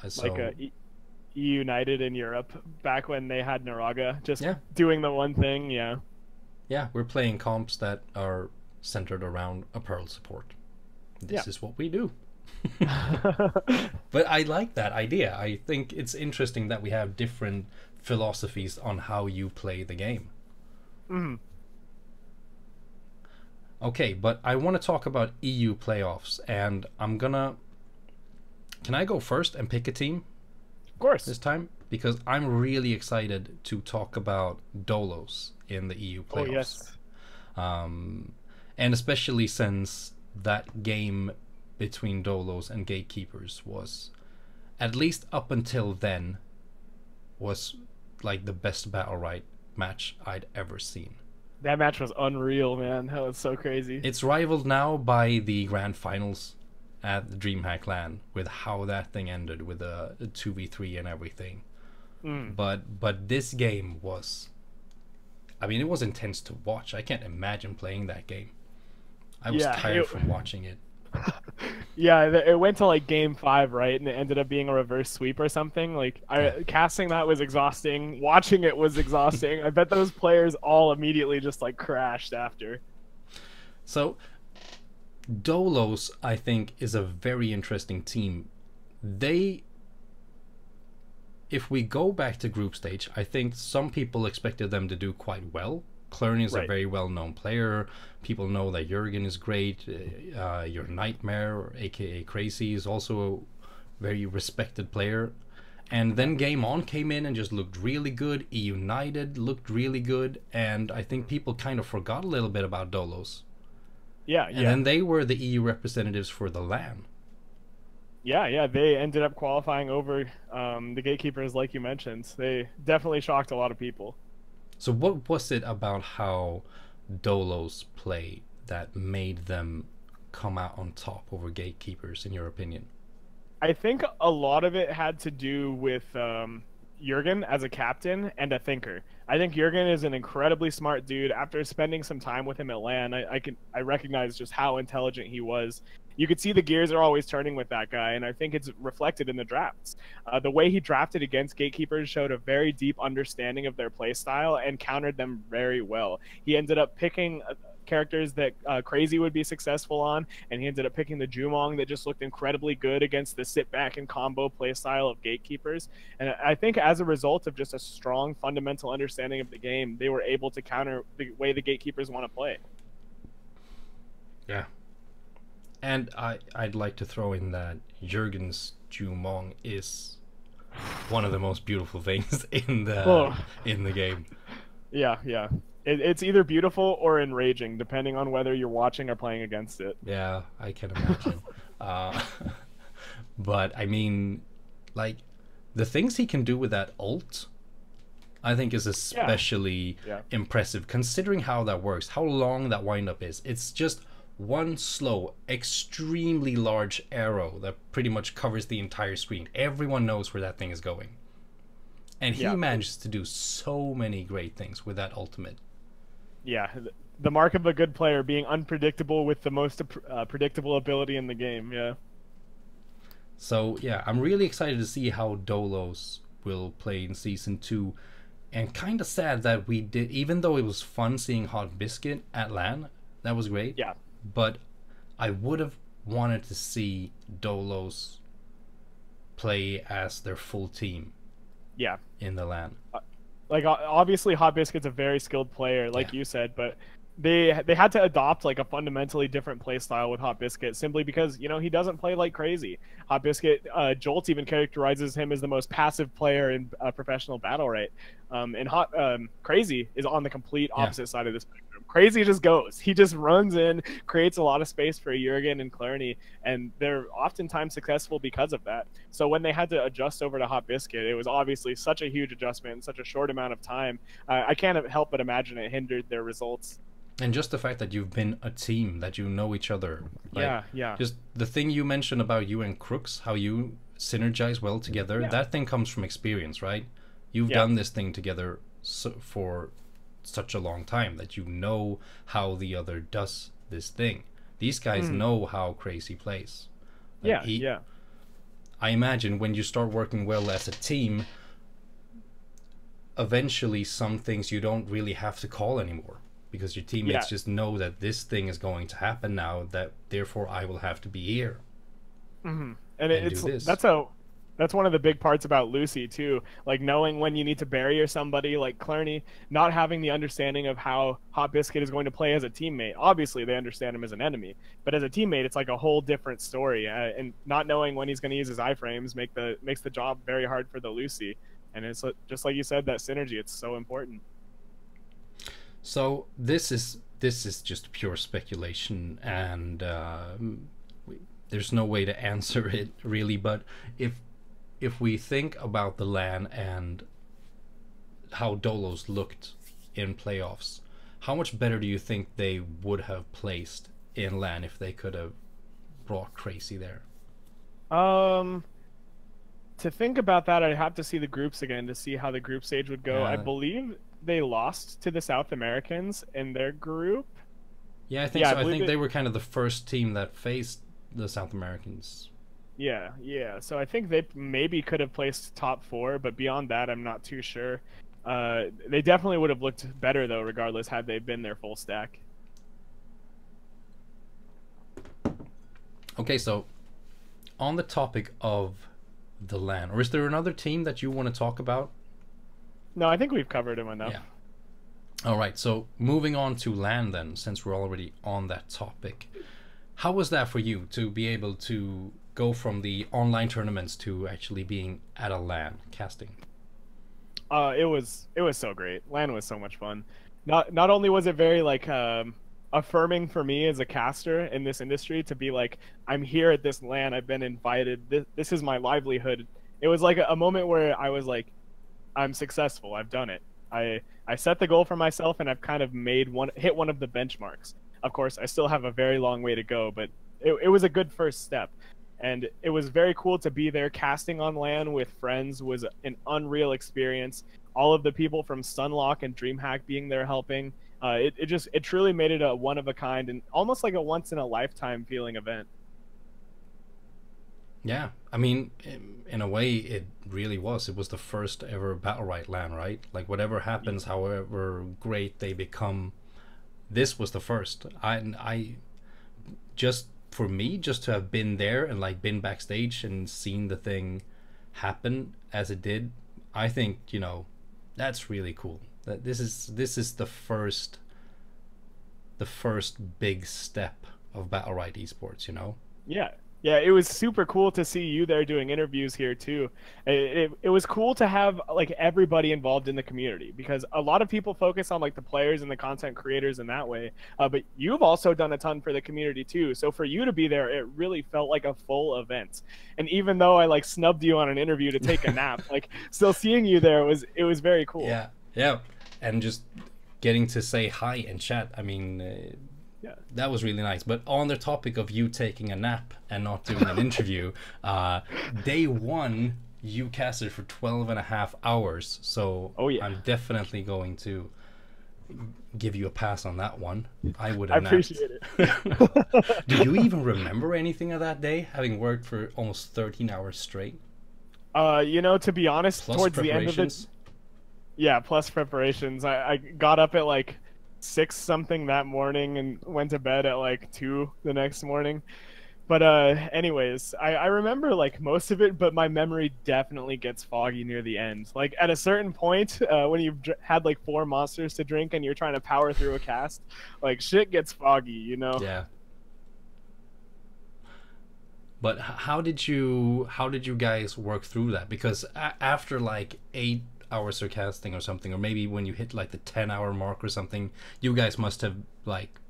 So, like United in Europe back when they had Naraga just doing the one thing. Yeah, we're playing comps that are centered around a Pearl support. This is what we do. But I like that idea. I think it's interesting that we have different philosophies on how you play the game. Okay, but I want to talk about EU playoffs, and I'm gonna... Can I go first and pick a team? Of course. This time? Because I'm really excited to talk about Dolos in the EU playoffs. Oh, yes. And especially since that game between Dolos and Gatekeepers was, at least up until then, was like the best Battlerite match I'd ever seen. That match was unreal, man. That was so crazy. It's rivaled now by the Grand Finals at the DreamHack LAN with how that thing ended with a 2v3 and everything. But this game was, I mean, it was intense to watch. I can't imagine playing that game. I was tired from watching it. It went to like game 5, right? And it ended up being a reverse sweep or something. Like casting that was exhausting. Watching it was exhausting. I bet those players all immediately just like crashed after. So Dolos, I think, is a very interesting team. They, if we go back to group stage, I think some people expected them to do quite well. Klern is a very well-known player. People know that Jurgen is great. Your Nightmare, or aka Crazy, is also a very respected player. And then Game On came in and just looked really good. United looked really good. And I think people kind of forgot a little bit about Dolos. Yeah. And they were the EU representatives for the LAN. Yeah, they ended up qualifying over the Gatekeepers, like you mentioned. They definitely shocked a lot of people. So what was it about how Dolos played that made them come out on top over Gatekeepers, in your opinion? I think a lot of it had to do with Jurgen as a captain and a thinker. I think Jurgen is an incredibly smart dude. After spending some time with him at LAN, I recognize just how intelligent he was. You could see the gears are always turning with that guy, and I think it's reflected in the drafts. The way he drafted against Gatekeepers showed a very deep understanding of their playstyle and countered them very well. He ended up picking characters that Crazy would be successful on, and he ended up picking the Jumong that just looked incredibly good against the sit back and combo playstyle of Gatekeepers. And I think as a result of just a strong fundamental understanding of the game, they were able to counter the way the Gatekeepers want to play. Yeah. And I'd like to throw in that Jurgen's Jumong is one of the most beautiful things in the game. Yeah. It's either beautiful or enraging, depending on whether you're watching or playing against it. Yeah, I can imagine. But, I mean, like, the things he can do with that ult, I think is especially impressive, considering how that works, how long that windup is. It's just one slow, extremely large arrow that pretty much covers the entire screen. Everyone knows where that thing is going. And he manages to do so many great things with that ultimate. Yeah, The mark of a good player, being unpredictable with the most predictable ability in the game, yeah. So, yeah, I'm really excited to see how Dolos will play in Season 2. And kind of sad that we did, even though it was fun seeing Hot Biscuit at LAN, that was great. Yeah. But I would have wanted to see Dolos play as their full team. Yeah. In the LAN. Like, obviously, Hot Biscuit's a very skilled player, like you said, but they had to adopt, like, a fundamentally different play style with Hot Biscuit simply because, you know, he doesn't play like crazy. Hot Biscuit, Jolt even characterizes him as the most passive player in professional battle, right? And Crazy is on the complete opposite side of the spectrum. Crazy just goes. He just runs in, creates a lot of space for Jurgen and Clerney, and they're oftentimes successful because of that. So when they had to adjust over to Hot Biscuit, it was obviously such a huge adjustment in such a short amount of time. I can't help but imagine it hindered their results. And just the fact that you've been a team, that you know each other. Like, just the thing you mentioned about you and Crooks, how you synergize well together, that thing comes from experience, right? You've done this thing together for such a long time that you know how the other does this thing. These guys know how Crazy plays. Like I imagine when you start working well as a team, eventually some things you don't really have to call anymore because your teammates just know that this thing is going to happen now, that therefore I will have to be here. And it's do this. That's one of the big parts about Lucie too, like knowing when you need to barrier somebody like Clerney, not having the understanding of how Hot Biscuit is going to play as a teammate. Obviously they understand him as an enemy, but as a teammate, it's like a whole different story, and not knowing when he's going to use his iframes makes the job very hard for the Lucie. And it's just like you said, that synergy, it's so important. So this is just pure speculation, and there's no way to answer it really, but if we think about the LAN and how Dolos looked in playoffs, how much better do you think they would have placed in LAN if they could have brought Crazy there? To think about that, I'd have to see the groups again to see how the group stage would go. I believe they lost to the South Americans in their group. Yeah, I think so. I think they were kind of the first team that faced the South Americans. Yeah, yeah. So I think they maybe could have placed top 4, but beyond that, I'm not too sure. They definitely would have looked better, though, regardless, had they been their full stack. Okay, so on the topic of the LAN, or is there another team that you want to talk about? No, I think we've covered him enough. Yeah. All right, so moving on to LAN then, since we're already on that topic. How was that for you to be able to go from the online tournaments to actually being at a LAN casting? It was so great. LAN was so much fun. Not only was it very like affirming for me as a caster in this industry to be like, I'm here at this LAN, I've been invited, this is my livelihood. It was like a moment where I was like, I'm successful, I've done it. I set the goal for myself, and I've kind of hit one of the benchmarks. Of course, I still have a very long way to go, but it was a good first step. And it was very cool to be there. Casting on LAN with friends was an unreal experience. All of the people from Sunlock and DreamHack being there helping. It truly made it a one-of-a-kind and almost like a once-in-a-lifetime feeling event. Yeah, I mean, in a way, it really was. It was the first ever Battle Right LAN, right? Like, whatever happens, however great they become, this was the first. I just... for me, just to have been there and like been backstage and seen the thing happen as it did, I think, you know, that's really cool. That this is the first big step of Battle Right Esports, you know? Yeah. Yeah, it was super cool to see you there doing interviews here too. It was cool to have like everybody involved in the community, because a lot of people focus on like the players and the content creators in that way, but you've also done a ton for the community too. So for you to be there, it really felt like a full event. And even though I like snubbed you on an interview to take a nap, like still seeing you there it was very cool. Yeah, yeah, and just getting to say hi and chat. I mean. That was really nice. But on the topic of you taking a nap and not doing an interview, day 1 you casted for 12.5 hours. So I'm definitely going to give you a pass on that one. I would have. I appreciate it. Do you even remember anything of that day, having worked for almost 13 hours straight? You know, to be honest, plus towards the end of it, yeah, plus preparations. I got up at like 6-something that morning and went to bed at like 2 the next morning. But anyways, I remember like most of it, but my memory definitely gets foggy near the end. Like at a certain point, when you've had like 4 monsters to drink and you're trying to power through a cast, like shit gets foggy, you know? Yeah. But how did you guys work through that? Because after like 8 hours of casting or something, or maybe when you hit like the 10-hour mark or something, you guys must have like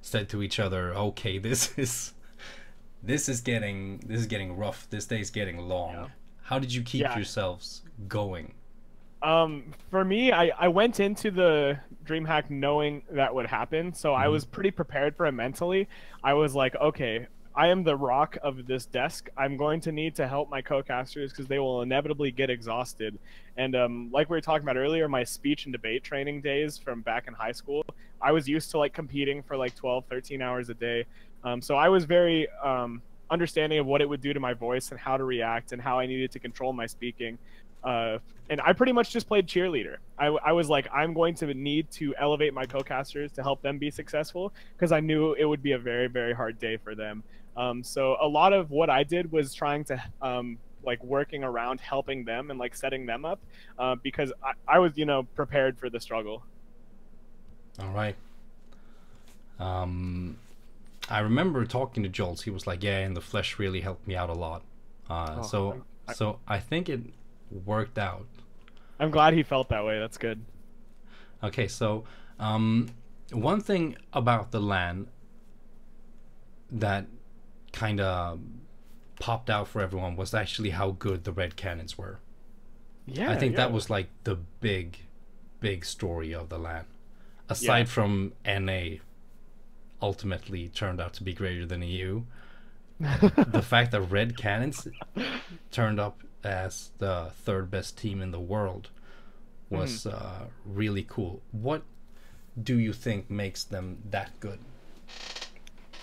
said to each other, "Okay, this is getting rough. This day's getting long." Yeah. How did you keep yourselves going? For me, I went into the DreamHack knowing that would happen, so I was pretty prepared for it mentally. I was like, okay, I am the rock of this desk. I'm going to need to help my co-casters because they will inevitably get exhausted. And like we were talking about earlier, my speech and debate training days from back in high school, I was used to like competing for like 12, 13 hours a day. So I was very understanding of what it would do to my voice and how to react and how I needed to control my speaking. And I pretty much just played cheerleader. I was like, I'm going to need to elevate my co-casters to help them be successful, because I knew it would be a very, very hard day for them. So a lot of what I did was trying to like working around helping them and like setting them up, because I was, you know, prepared for the struggle. All right. I remember talking to Jolt. He was like, "Yeah, and the flesh really helped me out a lot." So I think it worked out. I'm glad he felt that way. That's good. Okay, so one thing about the LAN that kind of popped out for everyone was actually how good the red cannons were. Yeah, I think that was like the big story of the LAN. Aside from NA ultimately turned out to be greater than EU, the fact that red cannons turned up as the 3rd best team in the world was really cool. What do you think makes them that good?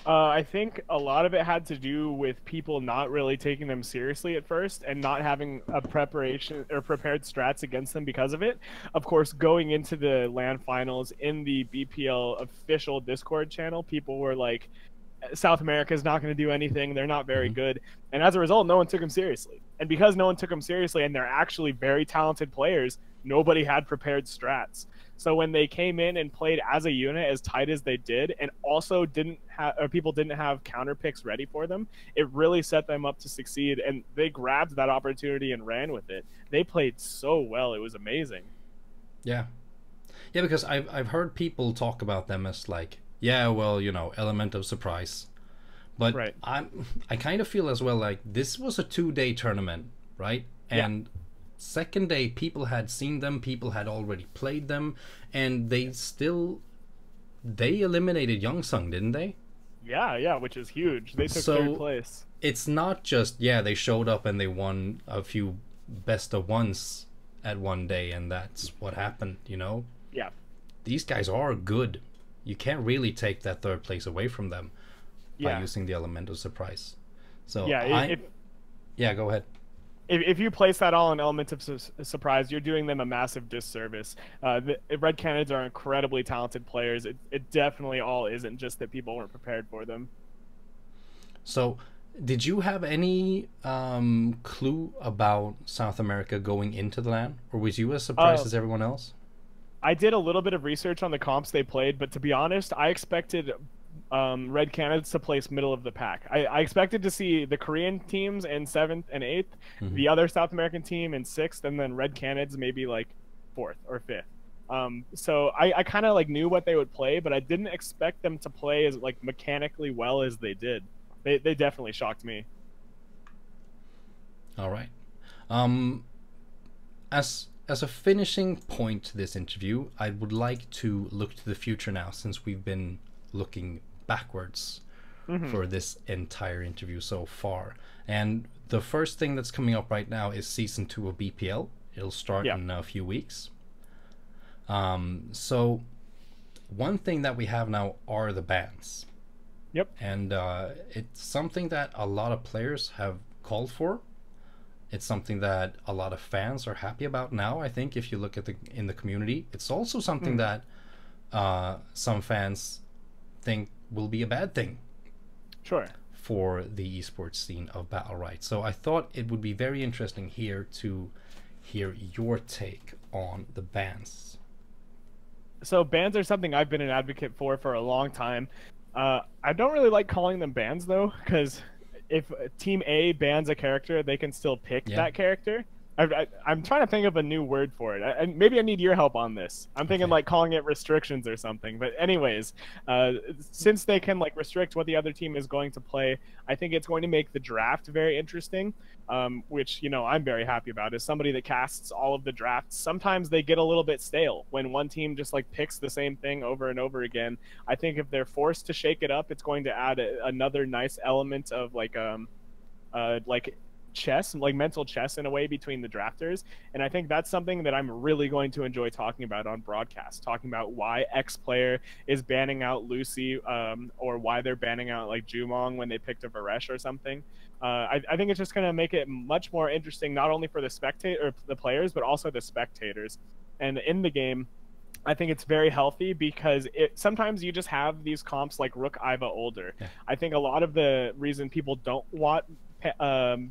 I think a lot of it had to do with people not really taking them seriously at first and not having a preparation or prepared strats against them because of it. Of course, going into the LAN finals in the BPL official Discord channel, people were like, South America is not going to do anything. They're not very good. And as a result, no one took them seriously. And because no one took them seriously and they're actually very talented players, nobody had prepared strats. So when they came in and played as a unit as tight as they did, and also didn't have, or people didn't have counter picks ready for them, it really set them up to succeed. And they grabbed that opportunity and ran with it. They played so well. It was amazing. Yeah. Yeah, because I've heard people talk about them as like, yeah, well, you know, element of surprise. But right. I kind of feel as well like this was a 2-day tournament, right? And second day, people had seen them, people had already played them, and they eliminated Youngsung, didn't they? Yeah, which is huge. They took 3rd place. It's not just, yeah, they showed up and they won a few best of ones at one day, and that's what happened, you know? Yeah. These guys are good. You can't really take that 3rd place away from them by using the element of surprise. So yeah, go ahead. If you place that all in elements of surprise, you're doing them a massive disservice. The red cannons are incredibly talented players. It definitely all isn't just that people weren't prepared for them. So did you have any clue about South America going into the LAN, or was you as surprised as everyone else? I did a little bit of research on the comps they played, but to be honest, I expected red cannons to place middle of the pack. I expected to see the Korean teams in 7th and 8th, the other South American team in 6th, and then red cannons maybe like 4th or 5th. So I kind of like knew what they would play, but I didn't expect them to play as like mechanically well as they did. They definitely shocked me. All right. As a finishing point to this interview, I would like to look to the future now, since we've been looking backwards for this entire interview so far. And the first thing that's coming up right now is season 2 of BPL. It'll start in a few weeks. So one thing that we have now are the bans. Yep. And it's something that a lot of players have called for. It's something that a lot of fans are happy about now, I think, if you look at in the community. It's also something that some fans think will be a bad thing. Sure. For the esports scene of Battle Right. So I thought it would be very interesting here to hear your take on the bans. So bans are something I've been an advocate for a long time. I don't really like calling them bans, though, because if Team A bans a character, they can still pick that character. I'm trying to think of a new word for it. And maybe I need your help on this. I'm thinking like calling it restrictions or something. But anyways, since they can like restrict what the other team is going to play, I think it's going to make the draft very interesting, which, you know, I'm very happy about. As somebody that casts all of the drafts, sometimes they get a little bit stale when one team just like picks the same thing over and over again. I think if they're forced to shake it up, it's going to add another nice element of like chess, like mental chess in a way, between the drafters. And I think that's something that I'm really going to enjoy talking about on broadcast, talking about why X player is banning out Lucie, or why they're banning out like Jumong when they picked a Varesh or something. I think it's just going to make it much more interesting, not only for the players, but also the spectators. And in the game, I think it's very healthy because sometimes you just have these comps like Rook, Iva, Older. Yeah. I think a lot of the reason people don't want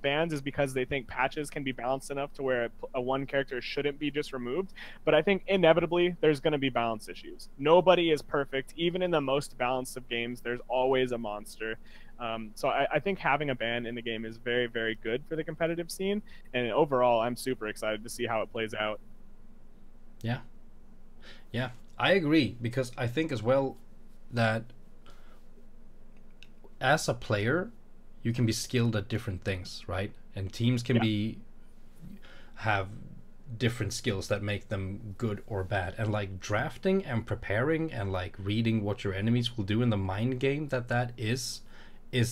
bans is because they think patches can be balanced enough to where one character shouldn't be just removed. But I think inevitably there's going to be balance issues. Nobody is perfect. Even in the most balanced of games, there's always a monster. So I think having a ban in the game is very, very good for the competitive scene. And overall, I'm super excited to see how it plays out. Yeah. Yeah, I agree, because I think as well that as a player, you can be skilled at different things, right? And teams can have different skills that make them good or bad. And like drafting and preparing and like reading what your enemies will do in the mind game that is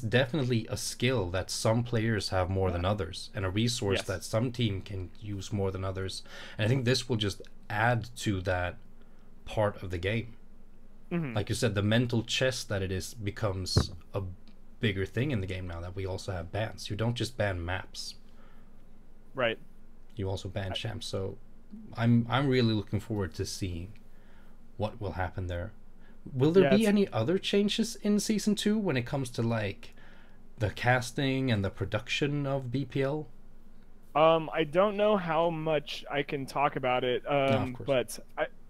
definitely a skill that some players have more than others, and a resource that some team can use more than others. And I think this will just add to that part of the game. Mm-hmm. Like you said, the mental chess that it is becomes a bigger thing in the game now that we also have bans. You don't just ban maps, right? You also ban champs. So I'm really looking forward to seeing what will happen there. Will there be any other changes in season 2 when it comes to like the casting and the production of BPL? I don't know how much I can talk about it, no, but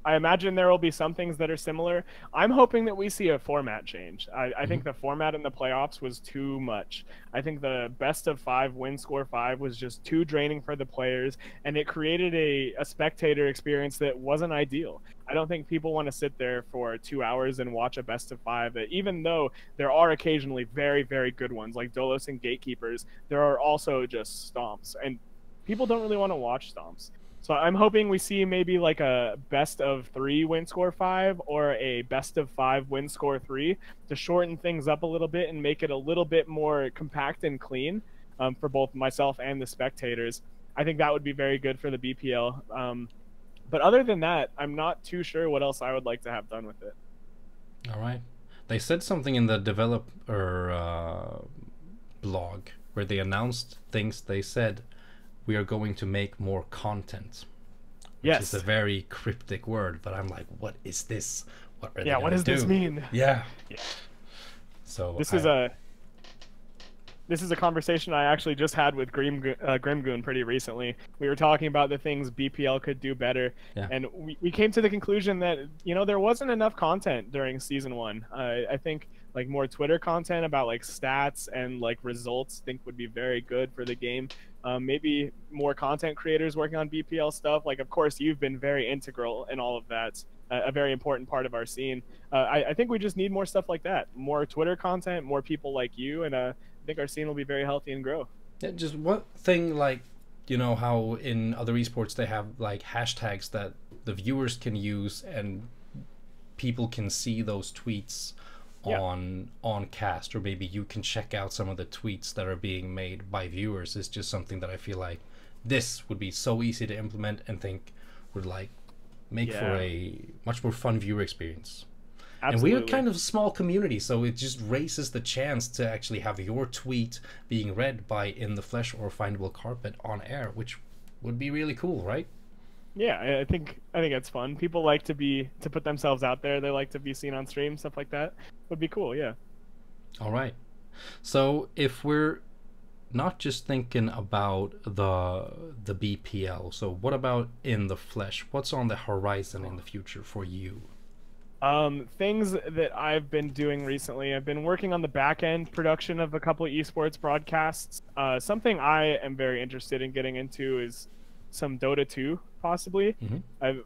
I imagine there will be some things that are similar. I'm hoping that we see a format change. I think the format in the playoffs was too much. I think the best of 5 win score 5 was just too draining for the players, and it created a spectator experience that wasn't ideal. I don't think people want to sit there for 2 hours and watch a best of 5, that even though there are occasionally very, very good ones like Dolos and Gatekeepers, there are also just stomps, and people don't really want to watch stomps. So I'm hoping we see maybe like a best of 3 win score 5 or a best of 5 win score 3 to shorten things up a little bit and make it a little bit more compact and clean, for both myself and the spectators. I think that would be very good for the BPL. But other than that, I'm not too sure what else I would like to have done with it. All right. They said something in the developer blog where they announced things. They said, we are going to make more content. Which is a very cryptic word, but I'm like, what is this? What are they what does this mean? Yeah. So this is a conversation I actually just had with Grimgoon pretty recently. We were talking about the things BPL could do better, and we came to the conclusion that, you know, there wasn't enough content during season 1. I think like more Twitter content about like stats and like results I think would be very good for the game. Maybe more content creators working on BPL stuff. Like, of course, you've been very integral in all of that, a very important part of our scene. I think we just need more stuff like that, more Twitter content, more people like you, and I think our scene will be very healthy and grow. Yeah, just one thing, like, you know, how in other esports they have like hashtags that the viewers can use and people can see those tweets on cast, or maybe you can check out some of the tweets that are being made by viewers. It's just something that I feel like this would be so easy to implement and think would like make for a much more fun viewer experience. Absolutely. And we're kind of a small community, so it just raises the chance to actually have your tweet being read by In the Flesh or Findable Carpet on air, which would be really cool, right? Yeah, I think it's fun. People like to put themselves out there. They like to be seen on stream, stuff like that. Would be cool, yeah. All right. So if we're not just thinking about the BPL, so what about In the Flesh? What's on the horizon in the future for you? Things that I've been doing recently, I've been working on the back end production of a couple of esports broadcasts. Something I am very interested in getting into is some Dota 2, possibly. Mm-hmm.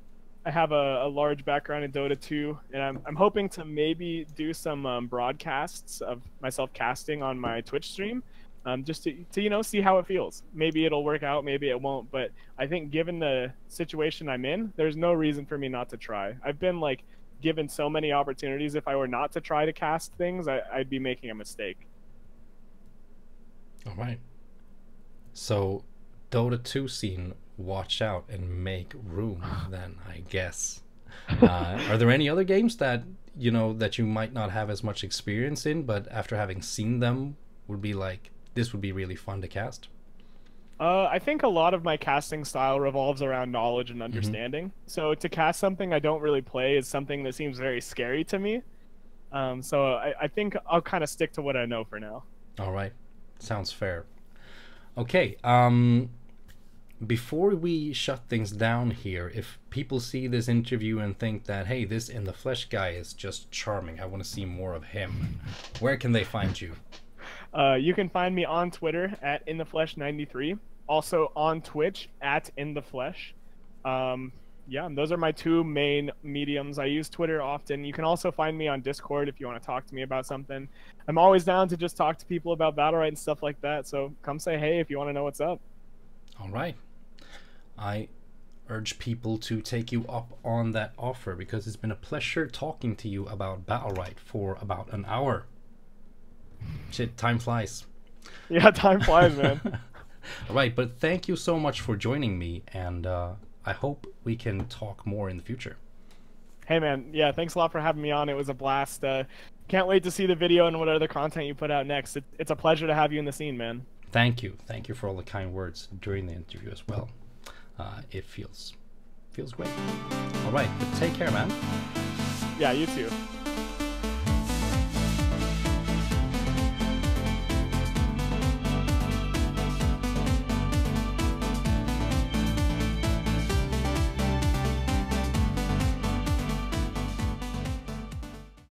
I have a large background in Dota 2, and I'm hoping to maybe do some broadcasts of myself casting on my Twitch stream, just to you know, see how it feels. Maybe it'll work out, maybe it won't, but I think given the situation I'm in, there's no reason for me not to try. I've been like given so many opportunities. If I were not to try to cast things, I'd be making a mistake. All right. So Dota 2 scene, watch out and make room then, I guess. Are there any other games that you know that you might not have as much experience in, but after having seen them would be like, this would be really fun to cast? I think a lot of my casting style revolves around knowledge and understanding. Mm-hmm. So to cast something I don't really play is something that seems very scary to me. So I think I'll kind of stick to what I know for now. All right. Sounds fair. Okay. Before we shut things down here, if people see this interview and think that, hey, this In the Flesh guy is just charming, I want to see more of him, where can they find you? You can find me on Twitter at InTheFlesh93, also on Twitch at InTheFlesh. Yeah, and those are my two main mediums. I use Twitter often. You can also find me on Discord if you want to talk to me about something. I'm always down to just talk to people about Battlerite and stuff like that, so come say hey if you want to know what's up. All right. I urge people to take you up on that offer, because it's been a pleasure talking to you about Battlerite for about an hour. Shit, time flies. Yeah, time flies, man. All right, but thank you so much for joining me, and I hope we can talk more in the future. Hey, man. Yeah, thanks a lot for having me on. It was a blast. Can't wait to see the video and what other content you put out next. It's a pleasure to have you in the scene, man. Thank you. Thank you for all the kind words during the interview as well. It feels great. All right, but take care, man. Yeah, you too.